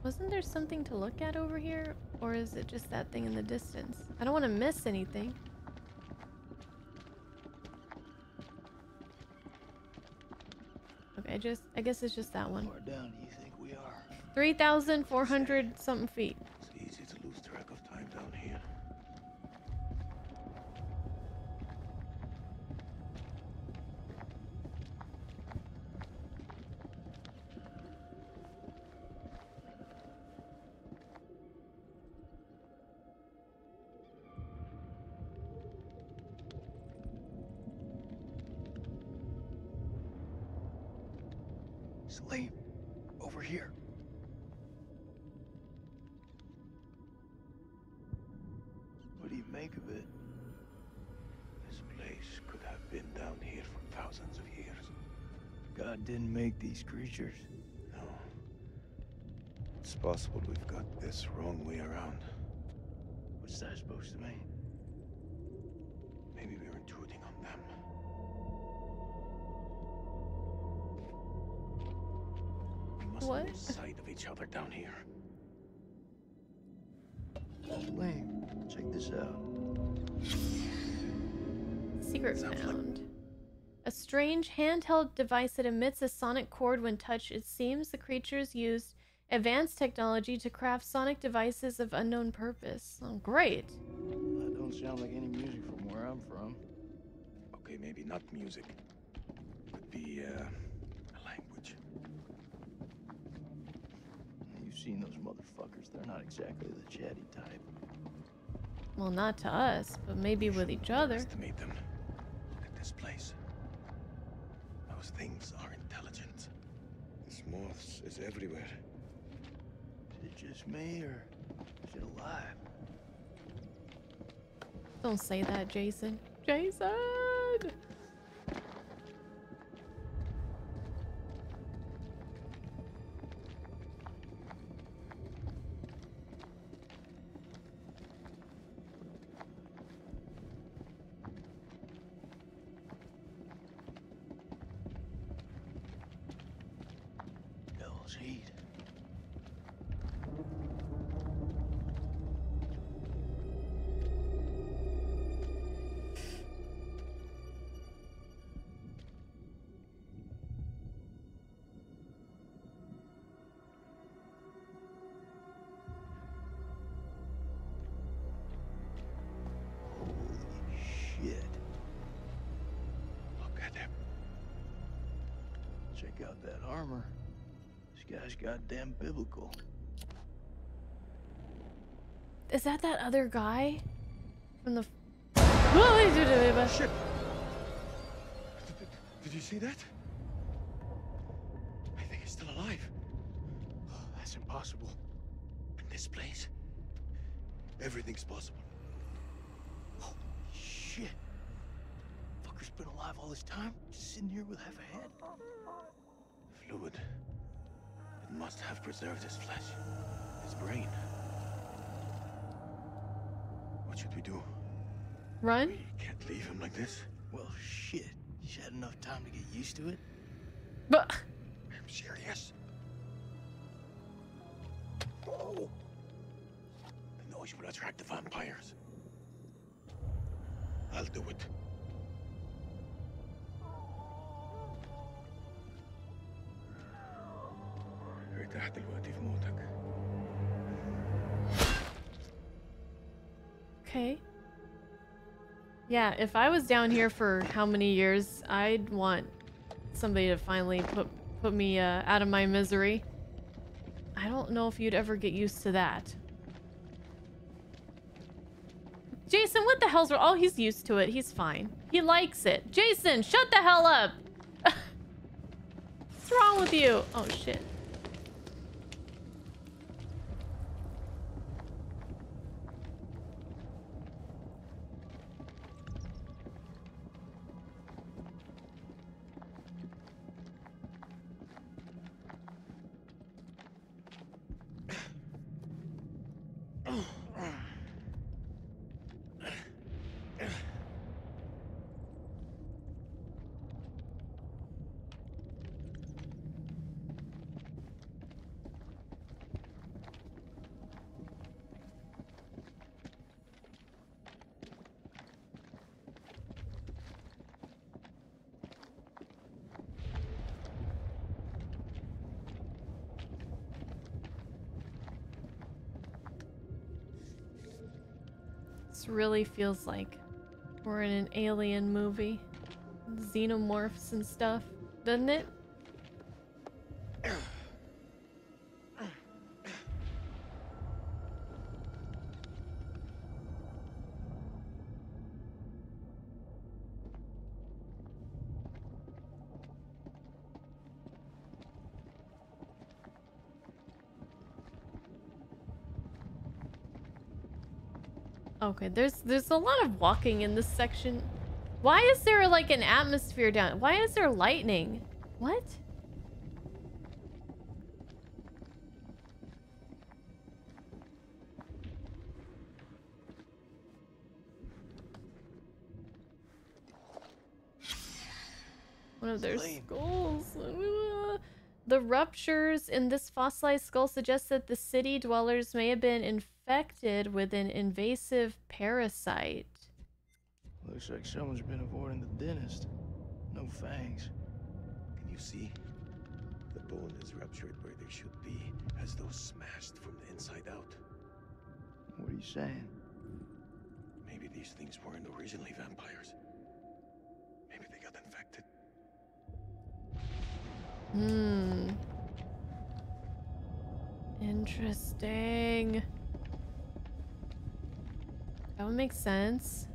Wasn't there something to look at over here? Or is it just that thing in the distance? I don't want to miss anything. I guess it's just that one. How far down do you think we are? 3,400 something feet. It's easy to lose track of time down here. Salim, over here. What do you make of it? This place could have been down here for thousands of years. God didn't make these creatures. No. It's possible we've got this wrong way around. What's that supposed to mean? Maybe we're intruding on them. What? Lose sight of each other down here. Wait, check this out. Secret found. A strange handheld device that emits a sonic cord when touched. It seems the creatures used advanced technology to craft sonic devices of unknown purpose. Oh, great. That don't sound like any music from where I'm from. Okay, maybe not music. Could be a language. seen those motherfuckers. They're not exactly the chatty type. Well, not to us, but maybe with each other. To meet them at this place. Those things are intelligent. This moths is everywhere. Is it just me, or is it alive? Don't say that, Jason. Jason! Out that armor. This guy's goddamn biblical. Is that other guy from the? Shit. Did you see that? I think he's still alive. Oh, that's impossible. In this place, everything's possible. Holy shit! Fucker's been alive all this time, just sitting here with half a head. Fluid. It must have preserved his flesh, his brain. What should we do? Run? We can't leave him like this. Well, shit. You had enough time to get used to it. But I'm serious. Oh. The noise will attract the vampires. I'll do it. تحت الوقت في موتك. Okay. Yeah, if I was down here for how many years, I'd want somebody to finally put me out of my misery. I don't know if you'd ever get used to that. Jason, what the hell's wrong? Oh, he's used to it. He's fine. He likes it. Jason, shut the hell up! What's wrong with you? Oh, shit. Really feels like we're in an alien movie. Xenomorphs and stuff, doesn't it? Okay, there's a lot of walking in this section. Why is there like an atmosphere down? Why is there lightning? What? One of their skulls. The ruptures in this fossilized skull suggest that the city dwellers may have been infected with an invasive parasite. Looks like someone's been avoiding the dentist. No fangs. Can you see? The bone is ruptured where they should be, as though smashed from the inside out. What are you saying? Maybe these things weren't originally vampires. Maybe they got infected. Hmm. Interesting. That would make sense.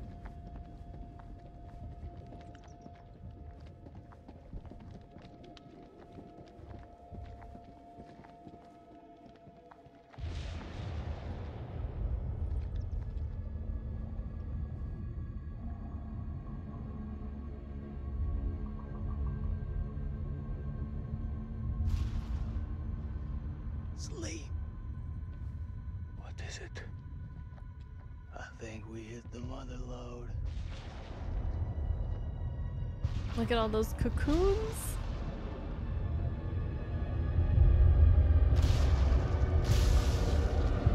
Look at all those cocoons.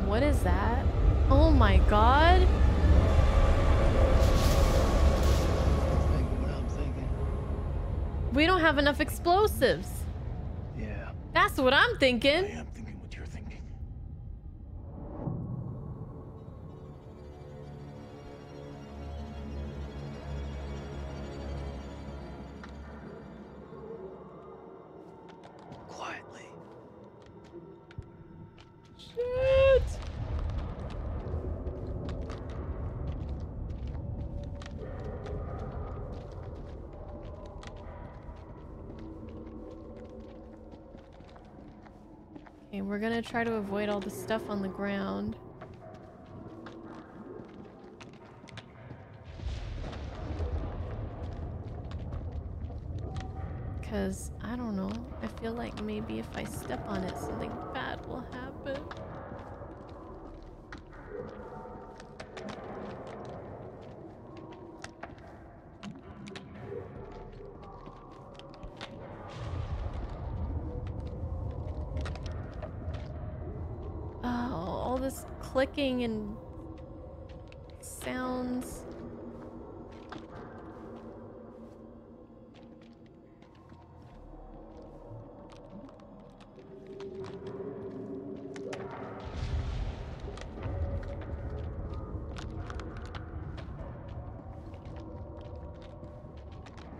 What is that? Oh my god. We don't have enough explosives. Yeah. That's what I'm thinking. I am thinking what you're thinking. We're gonna try to avoid all the stuff on the ground. Cause, I don't know, I feel like maybe if I step on it, something bad will happen. Clicking and sounds.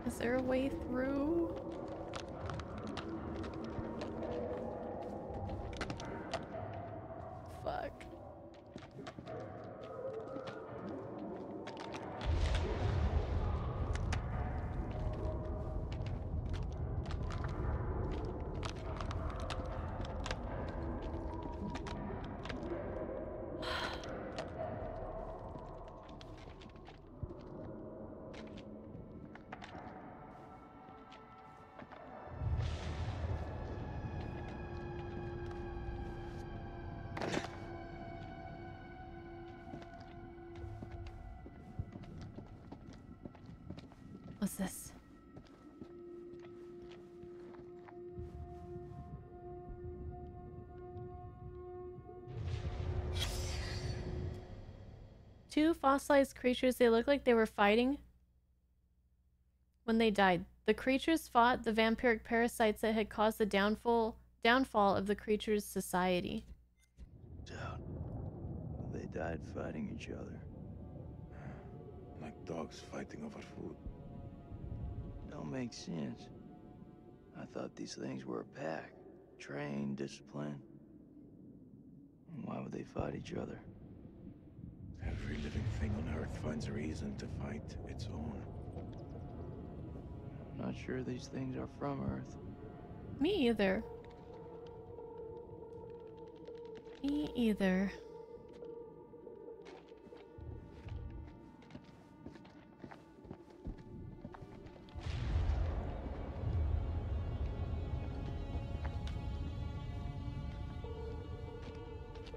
Is there a way through? Two fossilized creatures. They look like they were fighting when they died. The creatures fought the vampiric parasites that had caused the downfall of the creatures' society. They died fighting each other. Like dogs fighting over food. Don't make sense. I thought these things were a pack. Trained, disciplined. Why would they fight each other? Every living thing on Earth finds a reason to fight its own. I'm not sure these things are from Earth. Me either. Me either.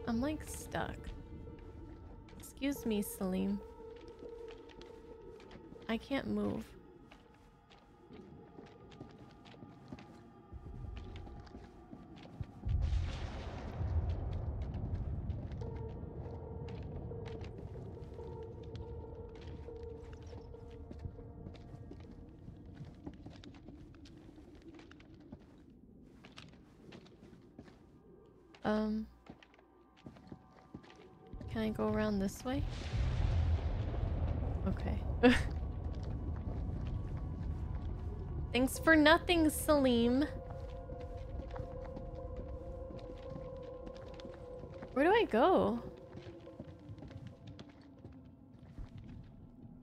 I'm like stuck. Excuse me, Salim. I can't move. Can I go around this way? Okay. Thanks for nothing, Salim. Where do I go?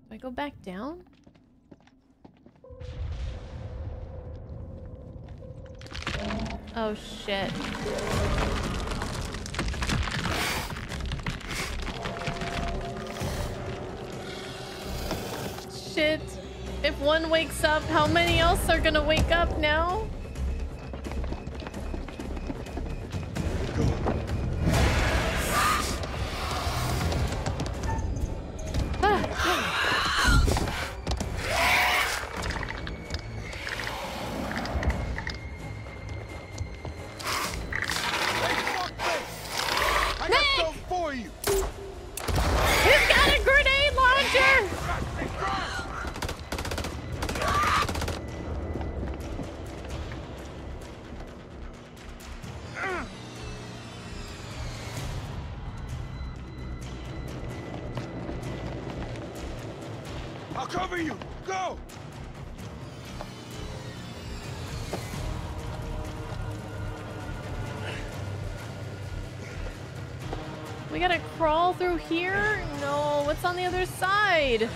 Do I go back down? Oh shit. Shit. If one wakes up, how many else are gonna wake up now? Here? No, what's on the other side?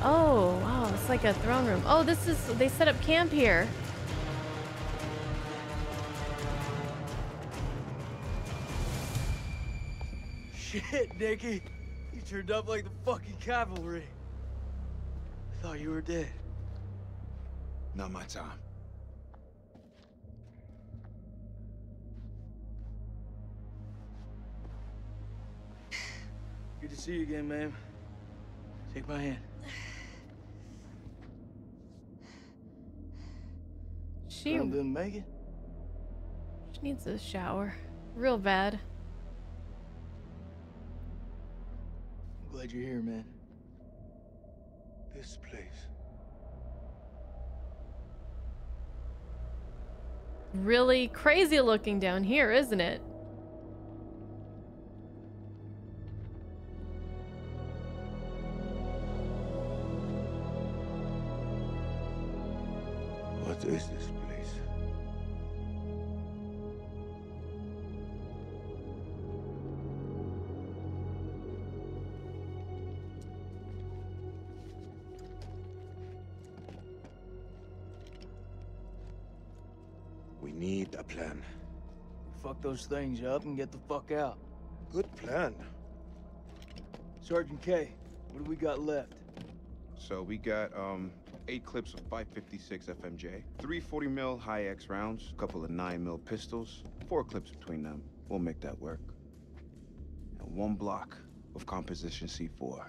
Oh, wow, it's like a throne room. Oh, this is, they set up camp here. Shit, Nikki. You turned up like the fucking cavalry. I thought you were dead. Not my time. Good to see you again, ma'am. Take my hand. She didn't make it. She needs a shower, real bad. I'm glad you're here, man. This place. Really crazy looking down here, isn't it? What is this place? We need a plan. Fuck those things up and get the fuck out. Good plan. Sergeant K, what do we got left? So we got, 8 clips of 556 FMJ, 3 40mm high-X rounds, a couple of 9mm pistols, 4 clips between them. We'll make that work. And 1 block of Composition C4.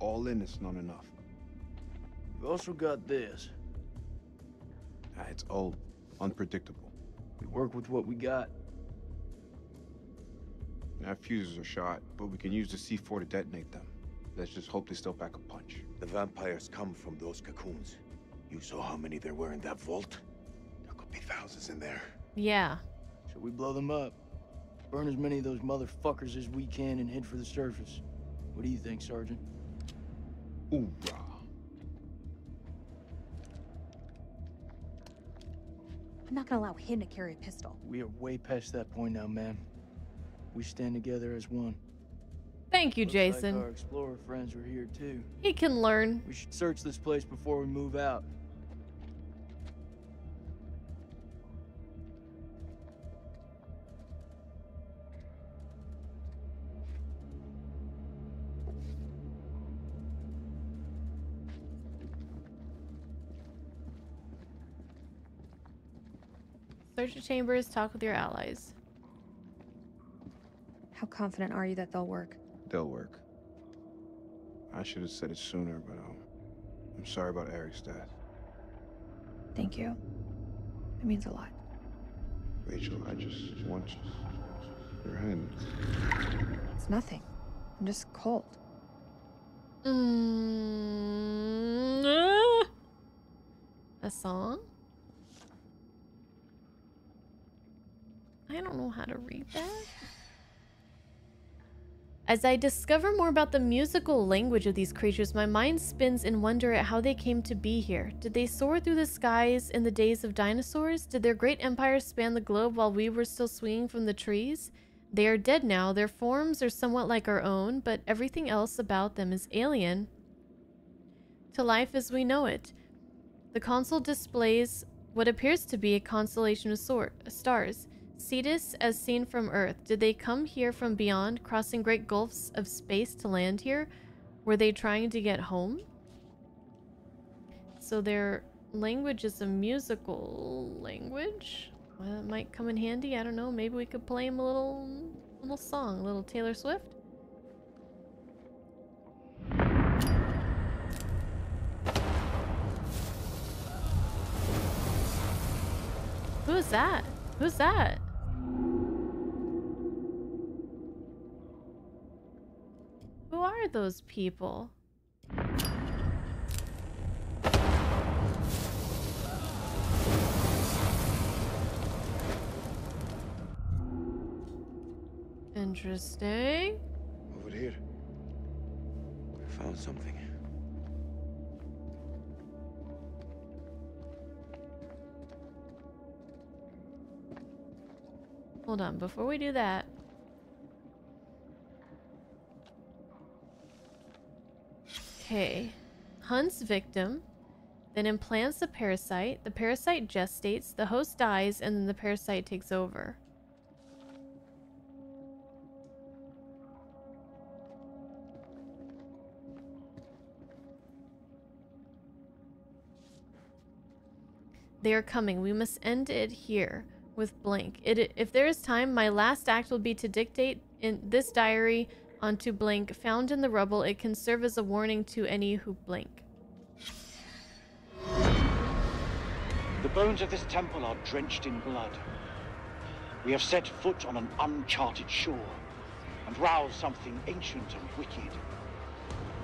All in, it's not enough. You've also got this. It's old, unpredictable. We work with what we got. Our fuses are shot, but we can use the C4 to detonate them. Let's just hope they still pack a punch. The vampires come from those cocoons. You saw how many there were in that vault? There could be thousands in there. Yeah. Should we blow them up? Burn as many of those motherfuckers as we can and head for the surface. What do you think, Sergeant? Oorah. I'm not gonna allow him to carry a pistol. We are way past that point now, man. We stand together as one. Thank you, Jason. Looks like our explorer friends are here too. He can learn. We should search this place before we move out. Search the chambers, talk with your allies. How confident are you that they'll work? They'll work. I should have said it sooner, but I'm sorry about Eric's death. Thank you. It means a lot. Rachel, I just want your hand. It's nothing. I'm just cold. A song? I don't know how to read that. As I discover more about the musical language of these creatures, my mind spins in wonder at how they came to be here. Did they soar through the skies in the days of dinosaurs? Did their great empires span the globe while we were still swinging from the trees? They are dead now. Their forms are somewhat like our own, but everything else about them is alien to life as we know it. The console displays what appears to be a constellation of stars. Cetus as seen from Earth. Did they come here from beyond, crossing great gulfs of space to land here? Were they trying to get home? So their language is a musical language? Well, that might come in handy. I don't know. Maybe we could play him a little song. A little Taylor Swift. Who's that? Who's that? Who are those people? Interesting. Over here. I found something. Hold on, before we do that. Okay. Hunts victim, then implants a parasite. The parasite gestates, the host dies, and then the parasite takes over. They are coming. We must end it here. With blank. If there is time, my last act will be to dictate in this diary onto blank. Found in the rubble, it can serve as a warning to any who blank. The bones of this temple are drenched in blood. We have set foot on an uncharted shore and roused something ancient and wicked.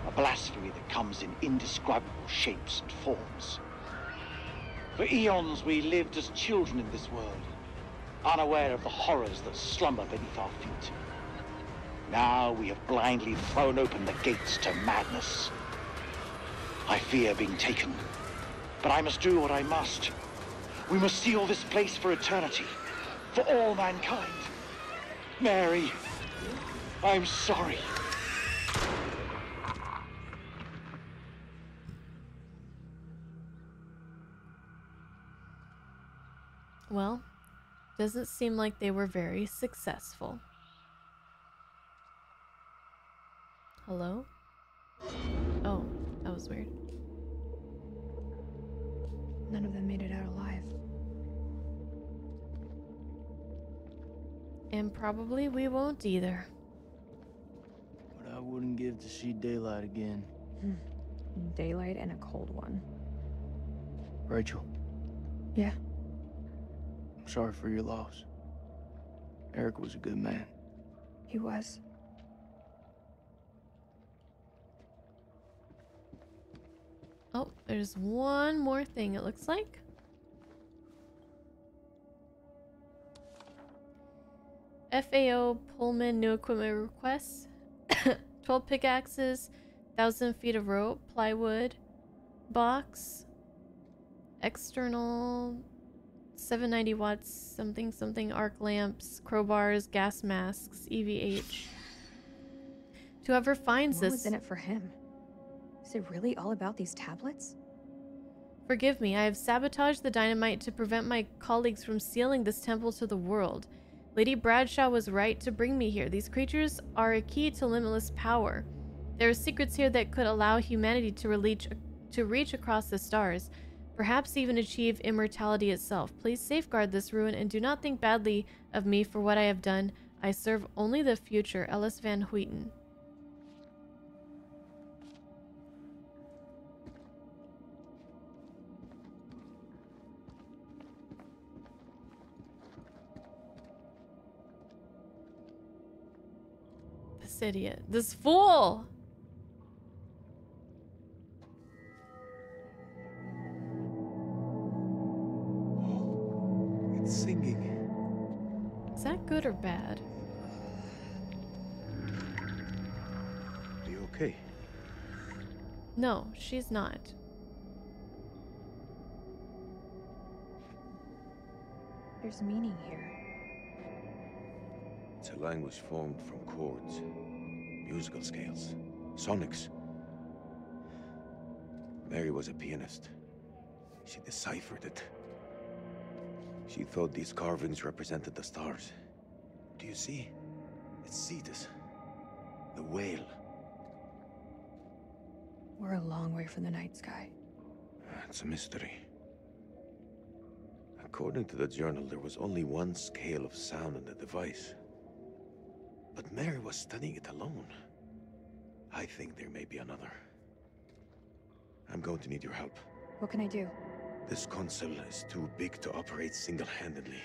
A blasphemy that comes in indescribable shapes and forms. For eons, we lived as children in this world. Unaware of the horrors that slumber beneath our feet. Now we have blindly thrown open the gates to madness. I fear being taken, but I must do what I must. We must seal this place for eternity, for all mankind. Mary, I'm sorry. Well, doesn't seem like they were very successful. Hello? Oh, that was weird. None of them made it out alive. And probably we won't either. But I wouldn't give to see daylight again. Daylight and a cold one. Rachel. Yeah? I'm sorry for your loss. Eric was a good man. He was. Oh, there's one more thing, it looks like. FAO Pullman new equipment requests. 12 pickaxes, 1,000 feet of rope, plywood, box, external... 790 watts, something, arc lamps, crowbars, gas masks, EVH. To whoever finds this... What was in it for him? Is it really all about these tablets? Forgive me, I have sabotaged the dynamite to prevent my colleagues from sealing this temple to the world. Lady Bradshaw was right to bring me here. These creatures are a key to limitless power. There are secrets here that could allow humanity to reach across the stars. Perhaps even achieve immortality itself. Please safeguard this ruin and do not think badly of me for what I have done. I serve only the future. Ellis van Huyten. This idiot. This fool! Singing. Is that good or bad? okay? No, she's not. There's meaning here. It's a language formed from chords, musical scales, sonics. Mary was a pianist. She deciphered it. She thought these carvings represented the stars. Do you see? It's Cetus, the whale. We're a long way from the night sky. It's a mystery. According to the journal, there was only one scale of sound in the device. But Mary was studying it alone. I think there may be another. I'm going to need your help. What can I do? This console is too big to operate single-handedly.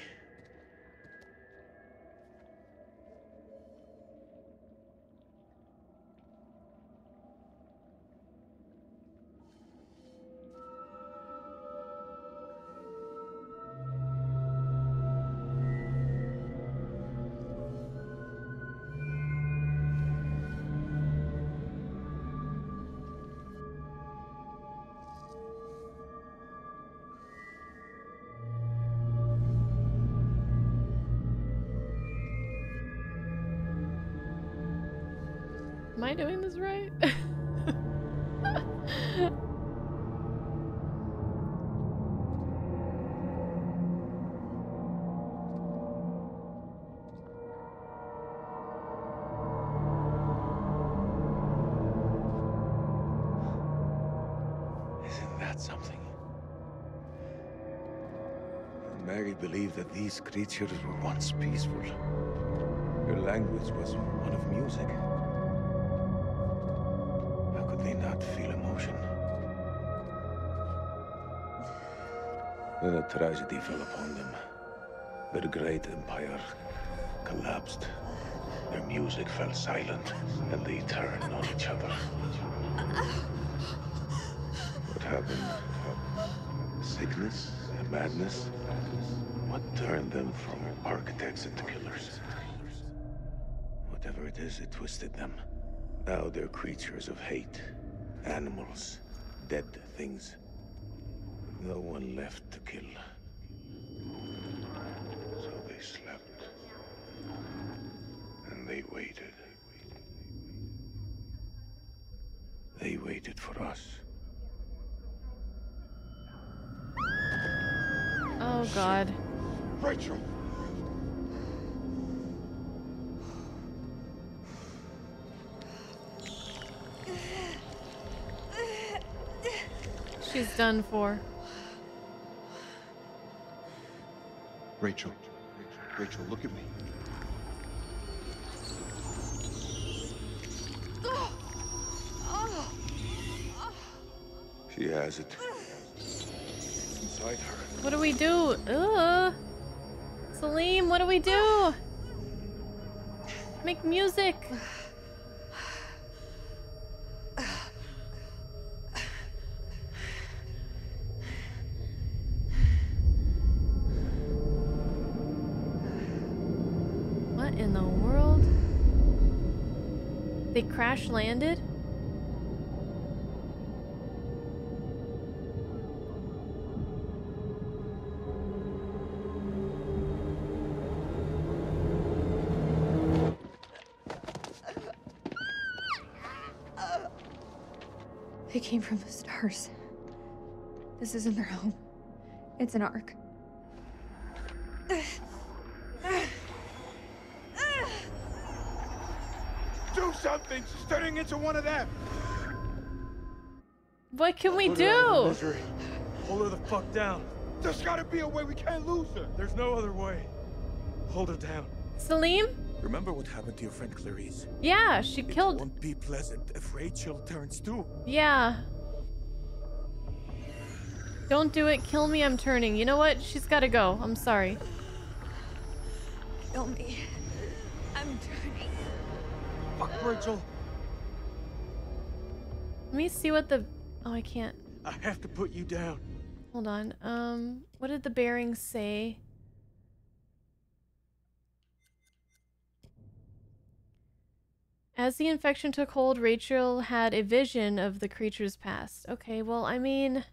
Am I doing this right? Isn't that something? Mary believed that these creatures were once peaceful. Their language was one of music. They not feel emotion. Then a tragedy fell upon them. Their great empire collapsed. Their music fell silent, and they turned on each other. What happened? Sickness? Madness? What turned them from architects into killers? Whatever it is, it twisted them. Now they're creatures of hate, animals, dead things. No one left to kill. So they slept. And they waited. They waited for us. Oh, God. Rachel! She's done for. Rachel. Rachel, look at me. She has it. It's inside her. What do we do? Salim, what do we do? Make music. They crash landed? They came from the stars. This isn't their home. It's an ark. Something. She's turning into one of them. What can we do? Hold her the fuck down. There's gotta be a way. We can't lose her. There's no other way. Hold her down. Salim? Remember what happened to your friend Clarice? Yeah, she killed. It won't be pleasant if Rachel turns too. Yeah. Don't do it. Kill me. I'm turning. You know what? She's gotta go. I'm sorry. Kill me. I'm turning. Fuck, Rachel. Let me see what the... Oh, I can't. I have to put you down. Hold on. What did the bearings say? As the infection took hold, Rachel had a vision of the creature's past. Okay, well, I mean...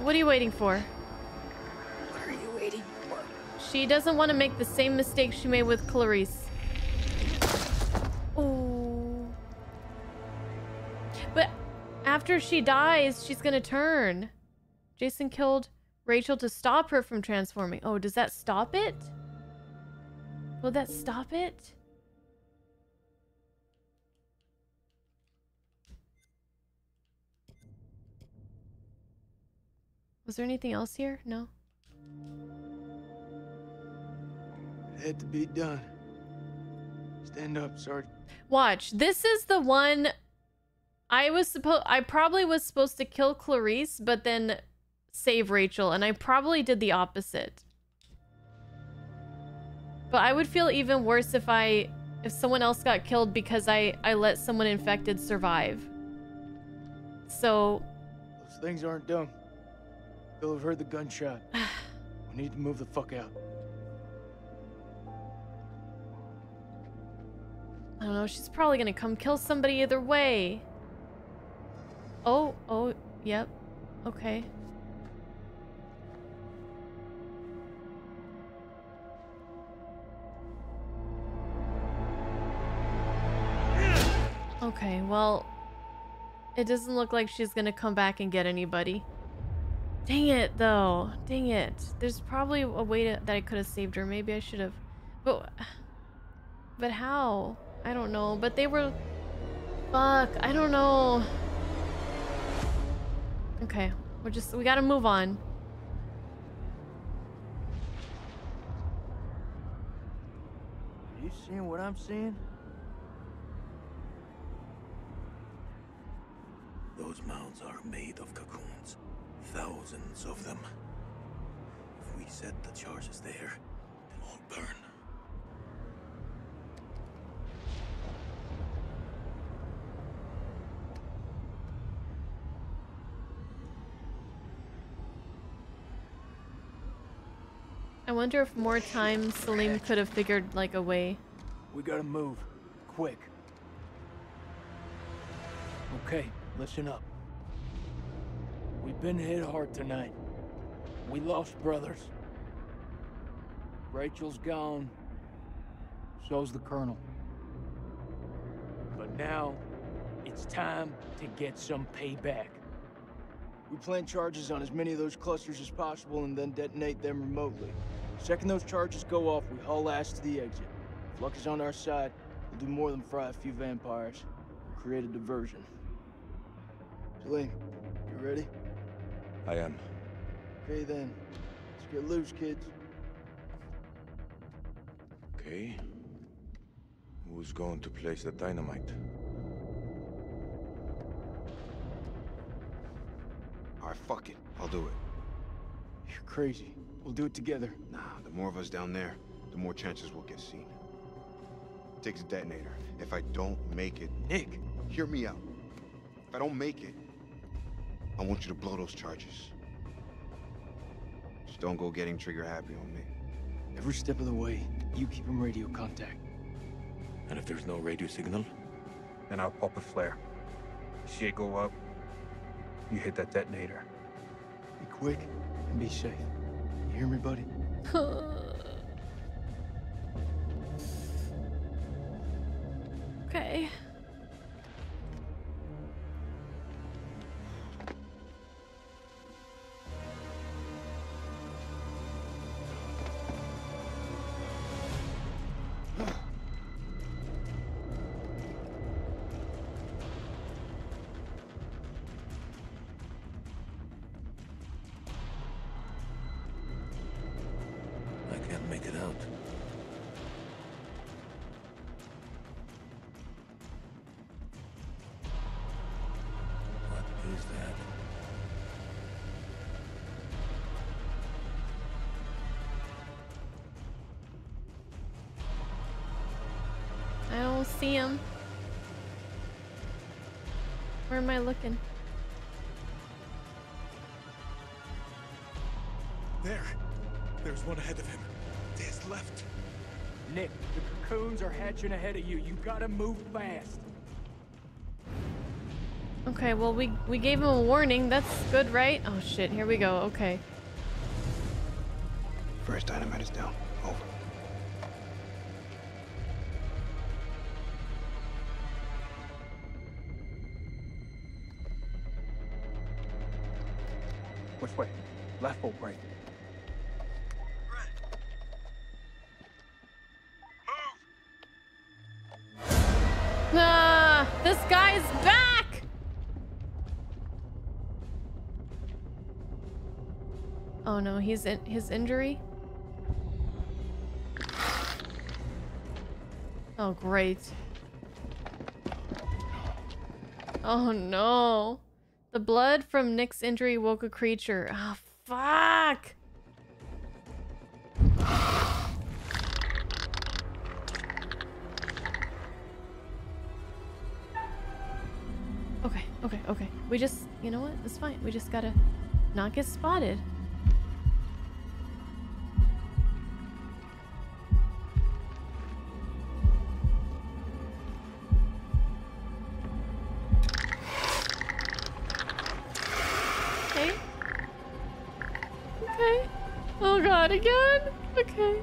What are you waiting for? What are you waiting for? She doesn't want to make the same mistake she made with Clarice. Oh. But after she dies, she's going to turn. Jason killed Rachel to stop her from transforming. Oh, does that stop it? Will that stop it? Was there anything else here? No. It had to be done. Stand up, Sergeant. Watch. This is the one I probably was supposed to kill Clarice, but then save Rachel, and I probably did the opposite. But I would feel even worse if someone else got killed because I let someone infected survive. So those things aren't done. You'll have heard the gunshot. We need to move the fuck out. I don't know, she's probably gonna come kill somebody either way. Oh, yep. Okay. Okay, well, it doesn't look like she's gonna come back and get anybody. Dang it, though. Dang it. There's probably a way that I could have saved her. Maybe I should have. But how? I don't know. But they were... Fuck. I don't know. Okay. We gotta move on. Are you seeing what I'm seeing? Those mounds are made of cocoons. Thousands of them. If we set the charges there, they'll all burn. I wonder if more time Salim could have figured like a way. We gotta move. Quick. Okay, listen up. We've been hit hard tonight. We lost brothers. Rachel's gone. So's the Colonel. But now, it's time to get some payback. We plant charges on as many of those clusters as possible and then detonate them remotely. The second those charges go off, we haul ass to the exit. If luck is on our side, we'll do more than fry a few vampires. We'll create a diversion. Salim, you ready? I am. Okay then, let's get loose, kids. Okay. Who's going to place the dynamite? All right, fuck it. I'll do it. You're crazy. We'll do it together. Nah, the more of us down there, the more chances we'll get seen. It takes a detonator. If I don't make it... Nick, hear me out. If I don't make it, I want you to blow those charges. Just don't go getting trigger happy on me. Every step of the way, you keep him radio contact. And if there's no radio signal, then I'll pop a flare. Shit go up, you hit that detonator. Be quick and be safe. You hear me, buddy? Okay. See him. Where am I looking? There. There's one ahead of him. There's left. Nick, the cocoons are hatching ahead of you. You gotta move fast. Okay, well, we gave him a warning. That's good, right? Oh, shit. Here we go. Okay. First dynamite is down. Over. Which way? Left or right? This guy's back! Oh no, he's in his injury? Oh great. Oh no. The blood from Nick's injury woke a creature. Oh fuck! Okay, okay. We just, you know what? It's fine. We just gotta not get spotted. Okay. Okay. Oh god, again? Okay.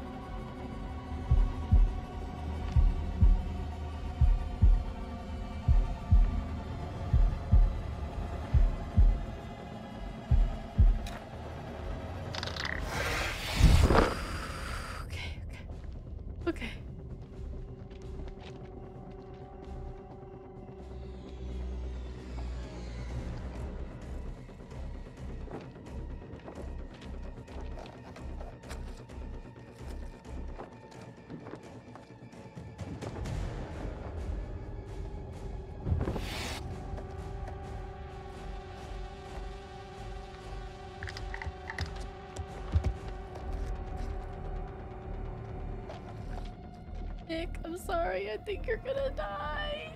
I'm sorry, I think you're gonna die.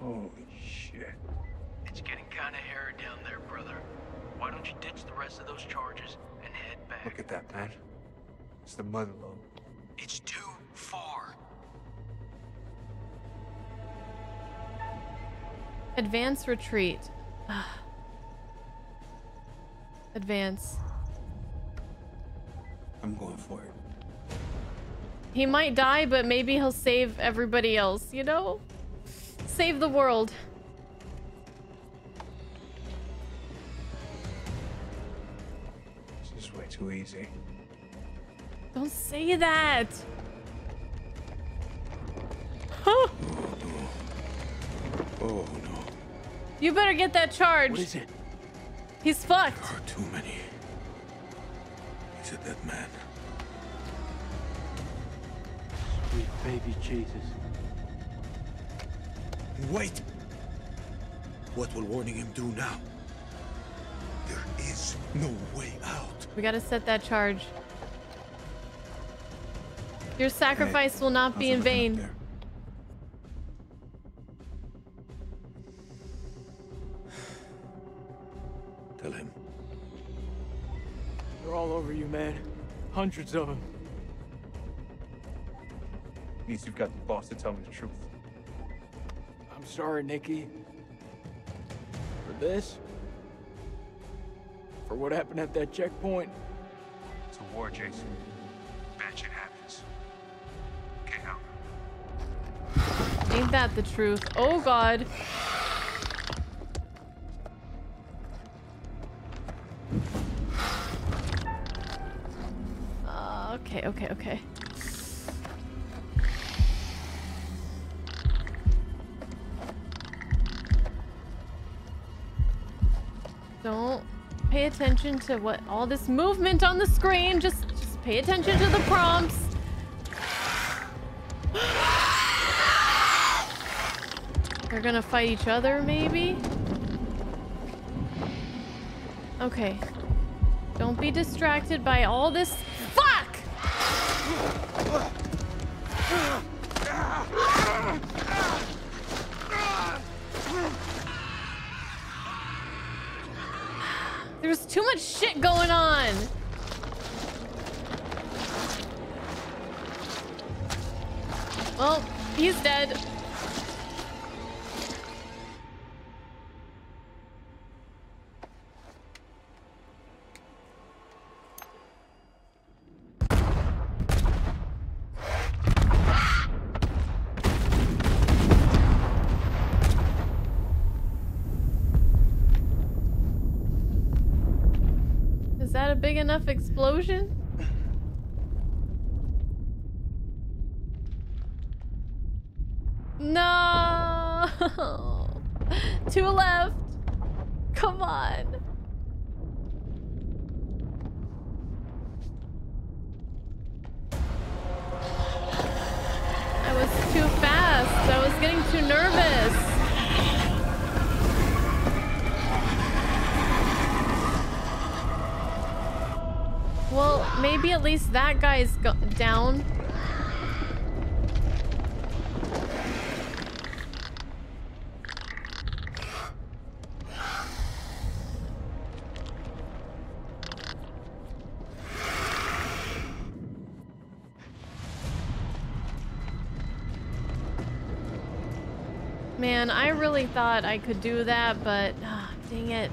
Holy shit. It's getting kinda hairy down there, brother. Why don't you ditch the rest of those charges and head back? Look at that, man. It's the mud load. It's too far. Advance retreat. Advance. I'm going for it. He might die, but maybe he'll save everybody else, you know? Save the world. This is way too easy. Don't say that! Oh, no. Oh, no. You better get that charge. What is it? He's fucked. There are too many. He's a dead man. Baby Jesus. Wait! What will warning him do now? There is no way out. We gotta set that charge. Your sacrifice will not be in vain. Tell him. They're all over you, man. Hundreds of them. At least you've got the boss to tell me the truth. I'm sorry, Nikki. For this? For what happened at that checkpoint? It's a war, Jason. Bad shit happens. Get out. Ain't that the truth? Oh god. Okay, okay, okay. Don't pay attention to what all this movement on the screen. Just pay attention to the prompts. They're gonna fight each other, maybe? Okay. Don't be distracted by all this. Fuck! There's too much shit going on. Well, he's dead. Big enough explosion? No! 2 left. Come on. I was too fast. I was getting too nervous. Well, maybe at least that guy's down. Man, I really thought I could do that, but dang it.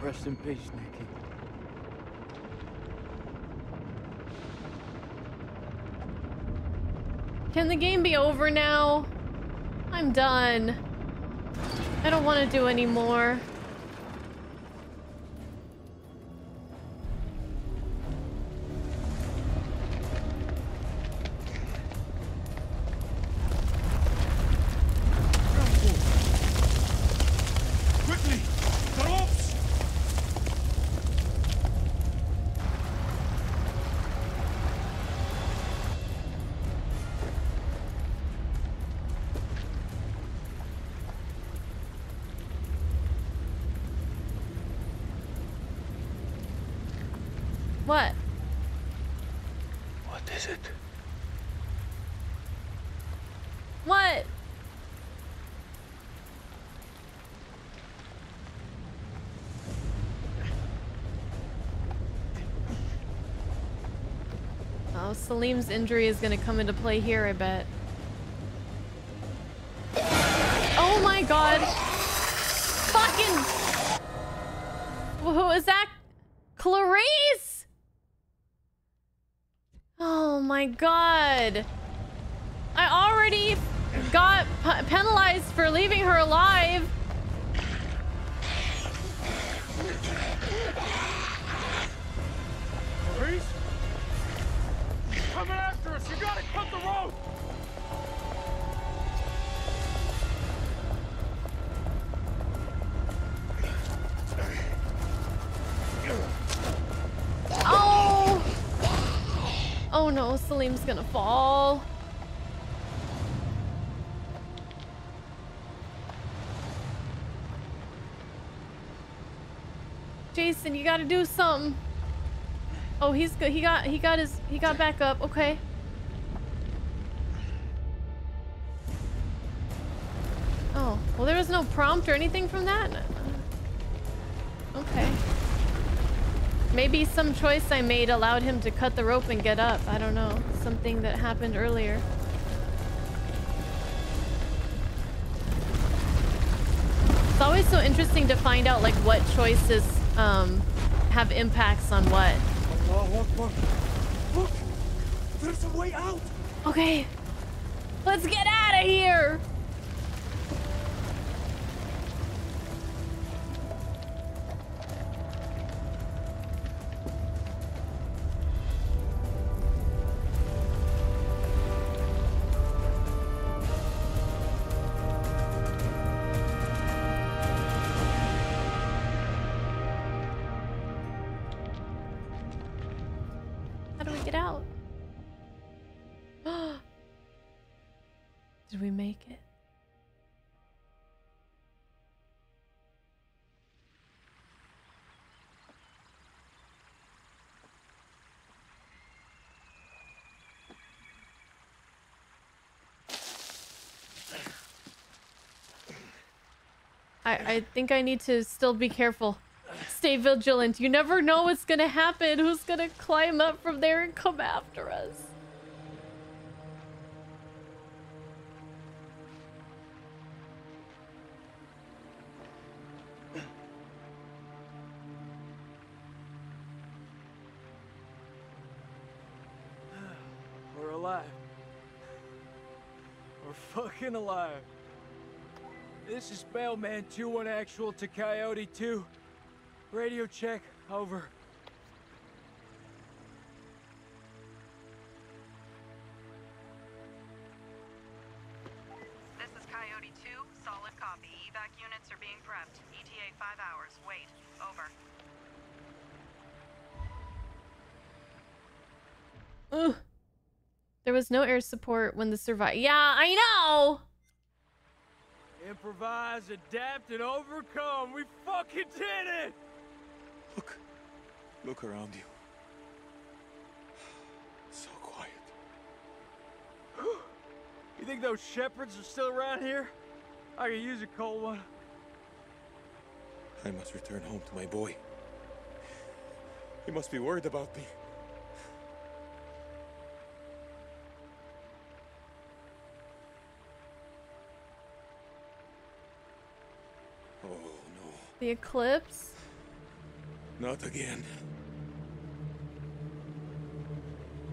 Rest in peace, Nikki. Can the game be over now? I'm done. I don't want to do any more. Salim's injury is going to come into play here, I bet. Oh my god! Fucking... Who is that? Clarice! Oh my god! I already got penalized for leaving her alive! Salim's gonna fall. Jason, you gotta do something. Oh, he's good. He got back up. Okay. Oh, well, there was no prompt or anything from that. Okay. Maybe some choice I made allowed him to cut the rope and get up. I don't know. Something that happened earlier. It's always so interesting to find out like what choices have impacts on what. Look! There's a way out! Okay. Let's get out of here! I think I need to still be careful. Stay vigilant. You never know what's gonna happen. Who's gonna climb up from there and come after us? We're alive. We're fucking alive. This is Bellman 2-1 actual to Coyote 2. Radio check, over. This is Coyote 2, solid copy. Evac units are being prepped. ETA 5 hours, wait, over. Ugh. There was no air support when the survive. Yeah, I know! Improvise, adapt, and overcome. We fucking did it! Look around you. So quiet. You think those shepherds are still around here? I could use a cold one. I must return home to my boy. He must be worried about me. The eclipse? Not again.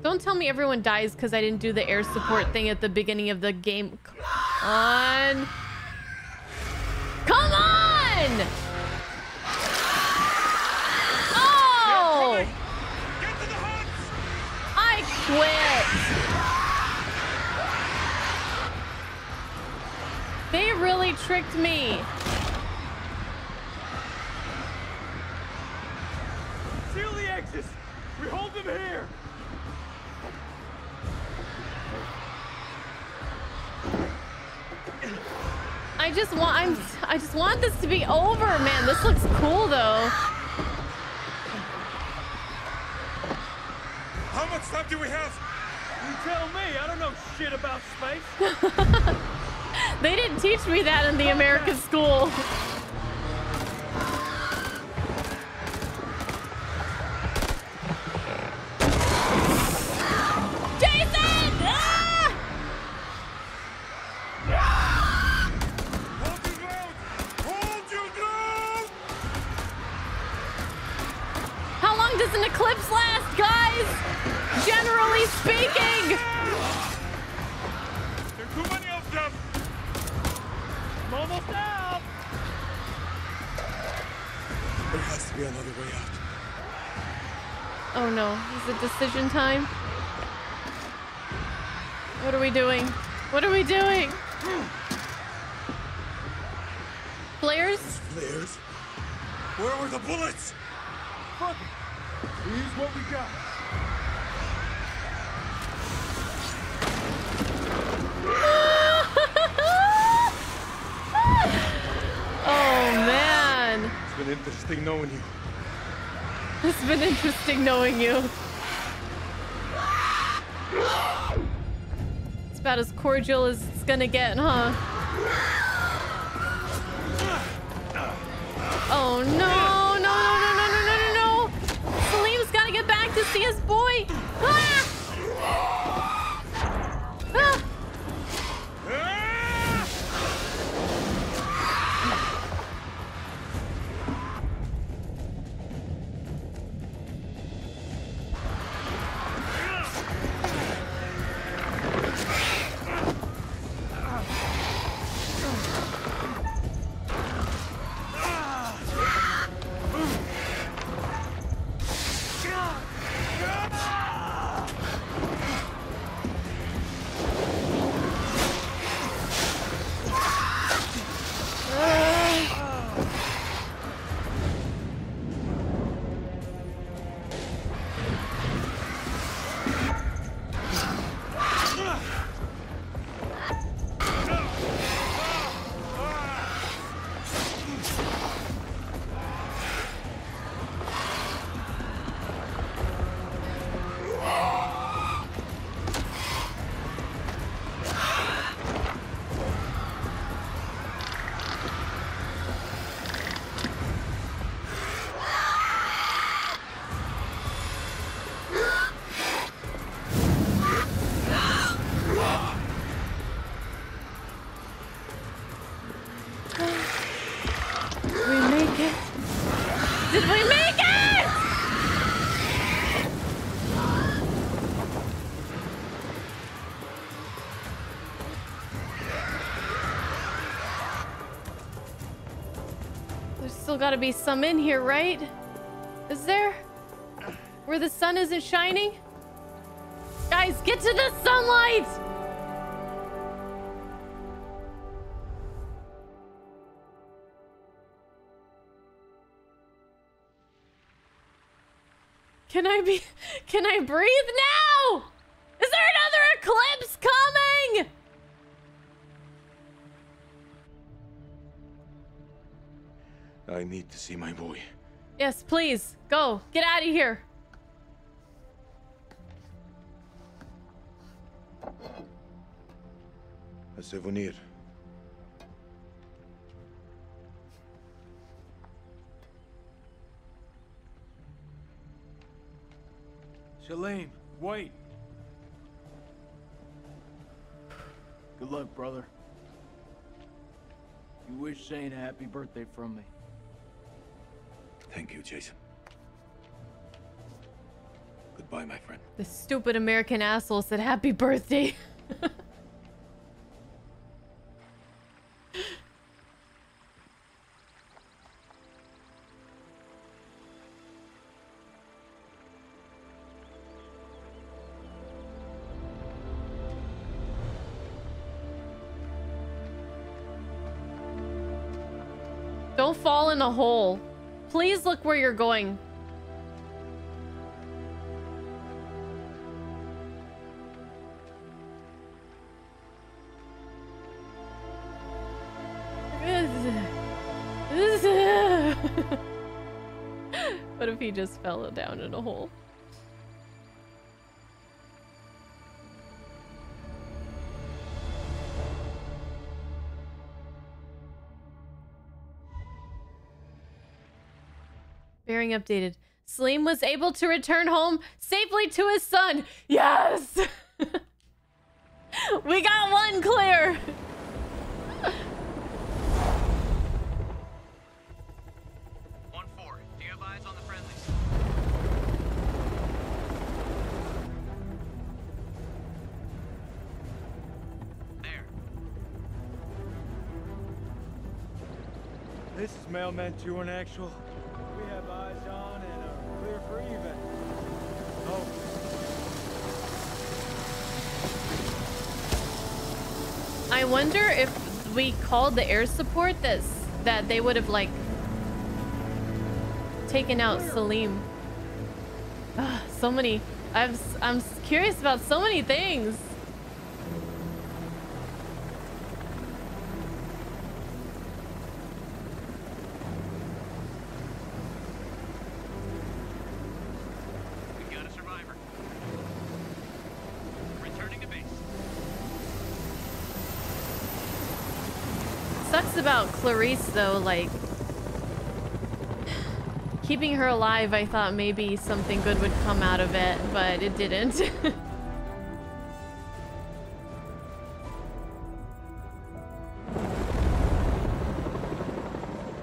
Don't tell me everyone dies because I didn't do the air support thing at the beginning of the game. Come on! Come on! Oh! Get to the huts! I quit! They really tricked me. We hold them here. I just want this to be over, man. This looks cool though. How much time do we have? You tell me. I don't know shit about space. They didn't teach me that in the American school. Decision time. What are we doing? What are we doing? Flares? Flares? Where were the bullets? Fuck it. We use what we got. Oh man. It's been interesting knowing you. It's been interesting knowing you. About as cordial as it's gonna get, huh? Oh no, no, no, no, no, no, no, no! Salim's gotta get back to see his boy! Ah! still gotta be some in here, right? Is there? Where the sun isn't shining? Guys, get to the sunlight! Can I breathe now? Is there another eclipse coming? I need to see my boy. Yes, please. Go. Get out of here. A souvenir. Salim, wait. Good luck, brother. You wish Zane a happy birthday from me. Thank you, Jason. Goodbye, my friend. The stupid American asshole said happy birthday. Don't fall in a hole. Please look where you're going. What if he just fell down in a hole? Bearing updated. Salim was able to return home safely to his son. Yes! We got one clear! This is mailman to an actual. We have eyes on and are clear for even. Oh. I wonder if we called the air support that they would have like taken out Salim. Ugh, so many. I'm curious about so many things. About Clarice though, like keeping her alive, I thought maybe something good would come out of it, but it didn't.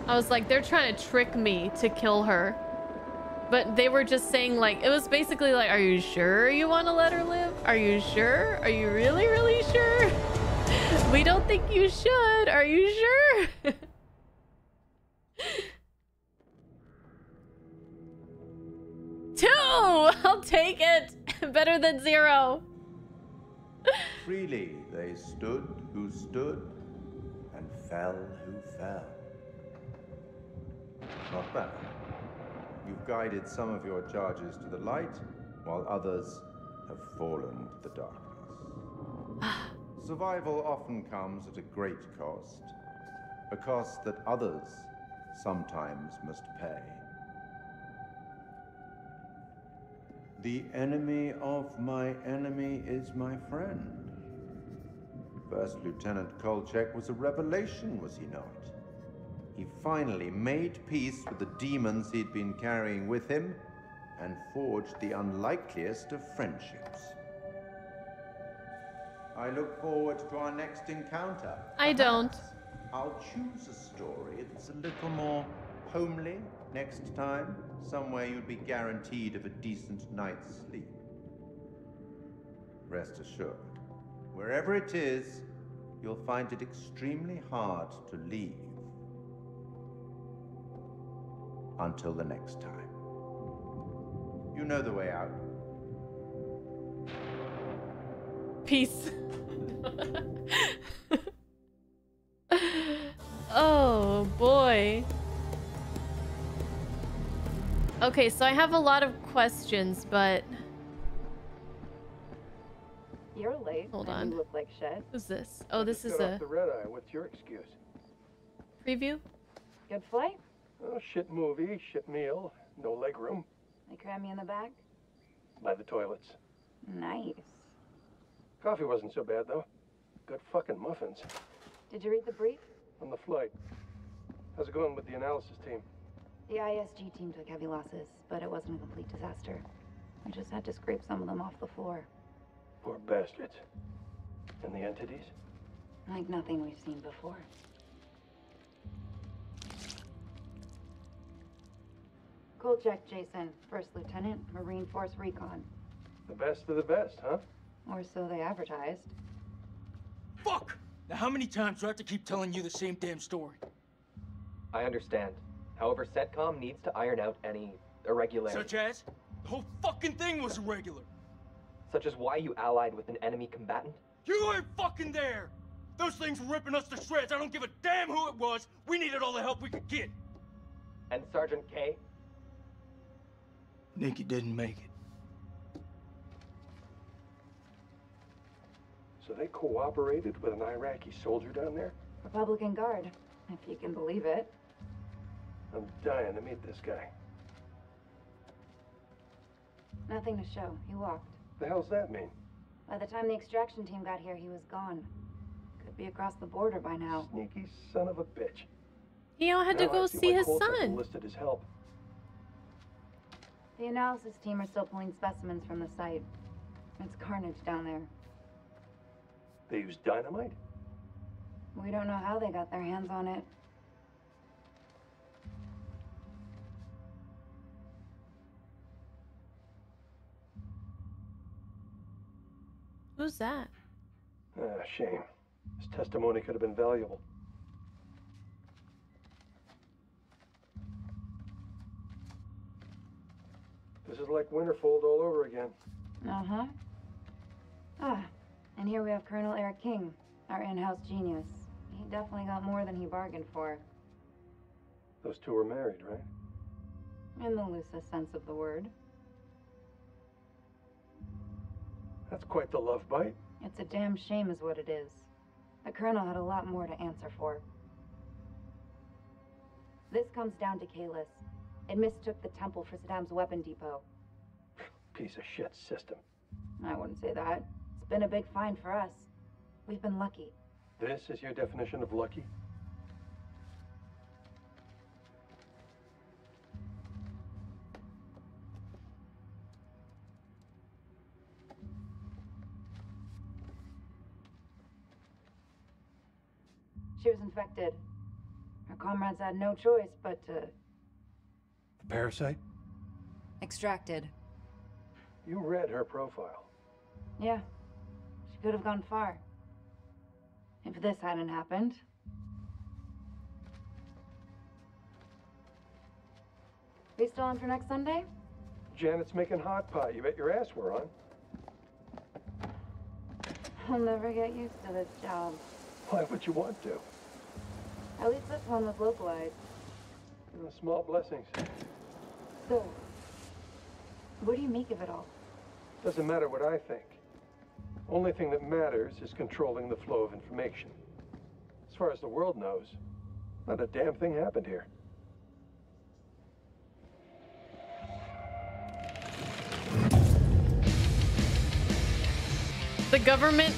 I was like, they're trying to trick me to kill her, but they were just saying, like, it was basically like, are you sure you want to let her live? Are you sure? Are you really, really sure? We don't think you should. Are you sure? Two! I'll take it. Better than zero. Freely they stood who stood and fell who fell. Not bad. You've guided some of your charges to the light while others have fallen to the darkness. Survival often comes at a great cost, a cost that others sometimes must pay. The enemy of my enemy is my friend. First Lieutenant Kolchak was a revelation, was he not? He finally made peace with the demons he'd been carrying with him and forged the unlikeliest of friendships. I look forward to our next encounter. I don't. I'll choose a story that's a little more homely next time. Somewhere you'll be guaranteed of a decent night's sleep. Rest assured, wherever it is, you'll find it extremely hard to leave. Until the next time. You know the way out. Peace. Oh boy. Okay, so I have a lot of questions, but you're late. Hold on. You look like shit. Who's this? Oh, this is a. The red eye. What's your excuse? Preview. Good flight. Oh, shit movie, shit meal, no leg room. They cram you in the back? By the toilets. Nice. Coffee wasn't so bad, though. Good fucking muffins. Did you read the brief? On the flight. How's it going with the analysis team? The ISG team took heavy losses, but it wasn't a complete disaster. We just had to scrape some of them off the floor. Poor bastards. And the entities? Like nothing we've seen before. Cool check, Jason. First Lieutenant, Marine Force Recon. The best of the best, huh? Or so they advertised. Fuck! Now how many times do I have to keep telling you the same damn story? I understand. However, SETCOM needs to iron out any irregularities. Such as? The whole fucking thing was irregular! Such as why you allied with an enemy combatant? You ain't fucking there! Those things were ripping us to shreds! I don't give a damn who it was! We needed all the help we could get! And Sergeant K? Nikki didn't make it. So they cooperated with an Iraqi soldier down there? Republican Guard, if you can believe it. I'm dying to meet this guy. Nothing to show. He walked. The hell's that mean? By the time the extraction team got here, he was gone. Could be across the border by now. Sneaky son of a bitch. He had to go see his son. Listed his help. The analysis team are still pulling specimens from the site. It's carnage down there. They use dynamite? We don't know how they got their hands on it. Who's that? Ah, shame. His testimony could have been valuable. This is like Winterfold all over again. Uh-huh. Ah, and here we have Colonel Eric King, our in-house genius. He definitely got more than he bargained for. Those two were married, right? In the loosest sense of the word. That's quite the love bite. It's a damn shame is what it is. The Colonel had a lot more to answer for. This comes down to Kalis. It mistook the temple for Saddam's weapon depot. Piece of shit system. I wouldn't say that. It's been a big find for us. We've been lucky. This is your definition of lucky? She was infected. Her comrades had no choice but to... Parasite? Extracted. You read her profile. Yeah. She could have gone far. If this hadn't happened. We still on for next Sunday? Janet's making hot pot. You bet your ass we're on. I'll never get used to this job. Why would you want to? At least this one was localized. Small blessings. So, what do you make of it all? Doesn't matter what I think. Only thing that matters is controlling the flow of information. As far as the world knows, not a damn thing happened here. The government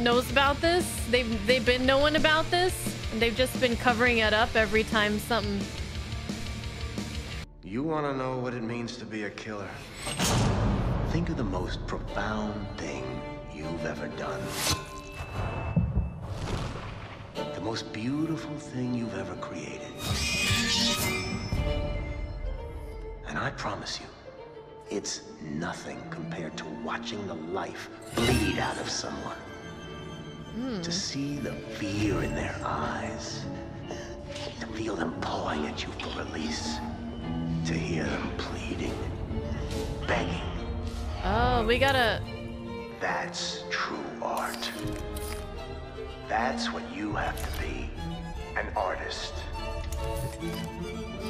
knows about this. They've been knowing about this, and they've just been covering it up every time something. You want to know what it means to be a killer? Think of the most profound thing you've ever done. The most beautiful thing you've ever created. And I promise you, it's nothing compared to watching the life bleed out of someone. To see the fear in their eyes. To feel them pawing at you for release. to hear them pleading, begging. Oh, we gotta... That's true art. That's what you have to be, an artist.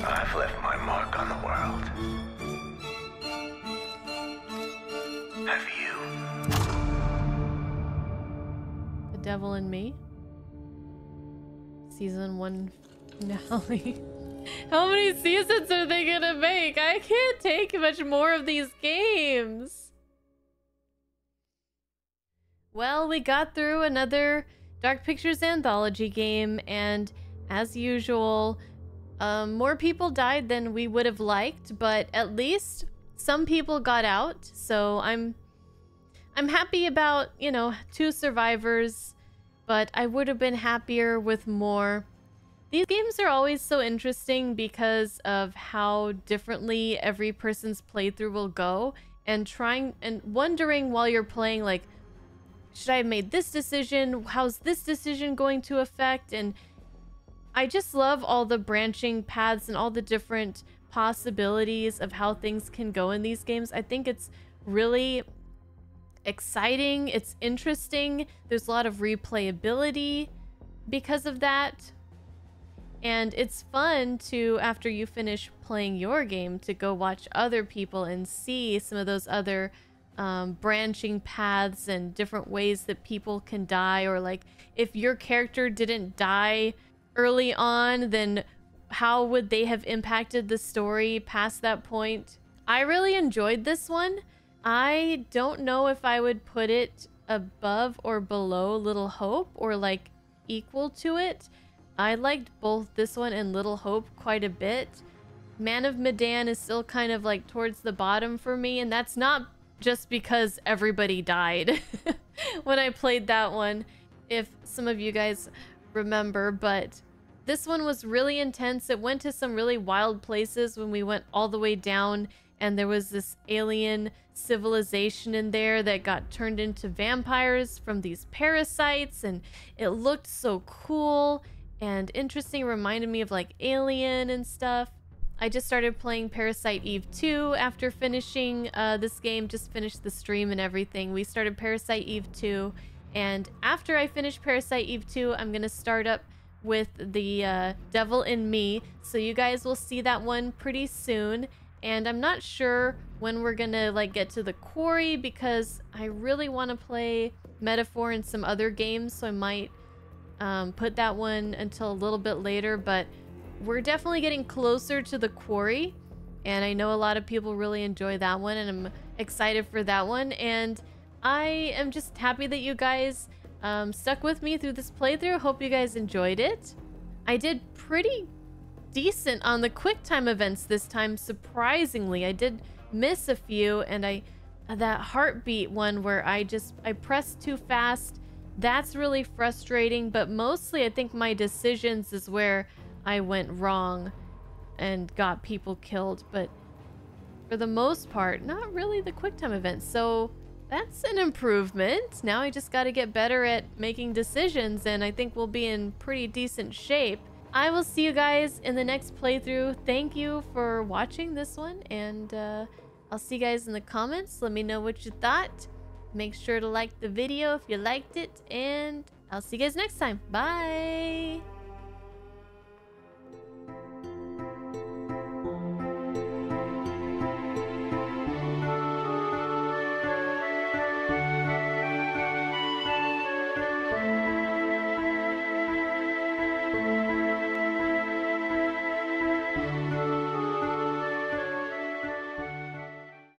I've left my mark on the world. Have you? The Devil in Me? Season 1 finale. How many seasons are they gonna make? I can't take much more of these games. Well, we got through another Dark Pictures anthology game, and as usual, more people died than we would have liked, but at least some people got out. So I'm happy about, you know, 2 survivors, but I would have been happier with more. These games are always so interesting because of how differently every person's playthrough will go, and trying and wondering while you're playing, like, should I have made this decision? How's this decision going to affect? And I just love all the branching paths and all the different possibilities of how things can go in these games. I think it's really exciting. It's interesting. There's a lot of replayability because of that. And it's fun to, after you finish playing your game, to go watch other people and see some of those other branching paths and different ways that people can die, or like if your character didn't die early on, then how would they have impacted the story past that point? I really enjoyed this one. I don't know if I would put it above or below Little Hope or like equal to it. I liked both this one and Little Hope quite a bit. Man of Medan is still kind of like towards the bottom for me, and that's not just because everybody died when I played that one, if some of you guys remember, but this one was really intense. It went to some really wild places when we went all the way down, and there was this alien civilization in there that got turned into vampires from these parasites, and it looked so cool and interesting. Reminded me of like Alien and stuff. I just started playing Parasite Eve 2 after finishing this game, just finished the stream and everything. We started Parasite Eve 2, and after I finish Parasite Eve 2, I'm gonna start up with the Devil in Me, so you guys will see that one pretty soon. And I'm not sure when we're gonna like get to the Quarry, because I really want to play Metaphor and some other games, so I might put that one until a little bit later. But we're definitely getting closer to the Quarry, and I know a lot of people really enjoy that one, and I'm excited for that one. And I am just happy that you guys stuck with me through this playthrough. Hope you guys enjoyed it. I did pretty decent on the quick time events this time, surprisingly. I did miss a few, and that heartbeat one where I pressed too fast, that's really frustrating. But mostly I think my decisions is where I went wrong and got people killed, but for the most part, not really the QuickTime event. So that's an improvement. Now I just got to get better at making decisions, and I think we'll be in pretty decent shape. I will see you guys in the next playthrough. Thank you for watching this one, and I'll see you guys in the comments. Let me know what you thought. Make sure to like the video if you liked it, and I'll see you guys next time. Bye!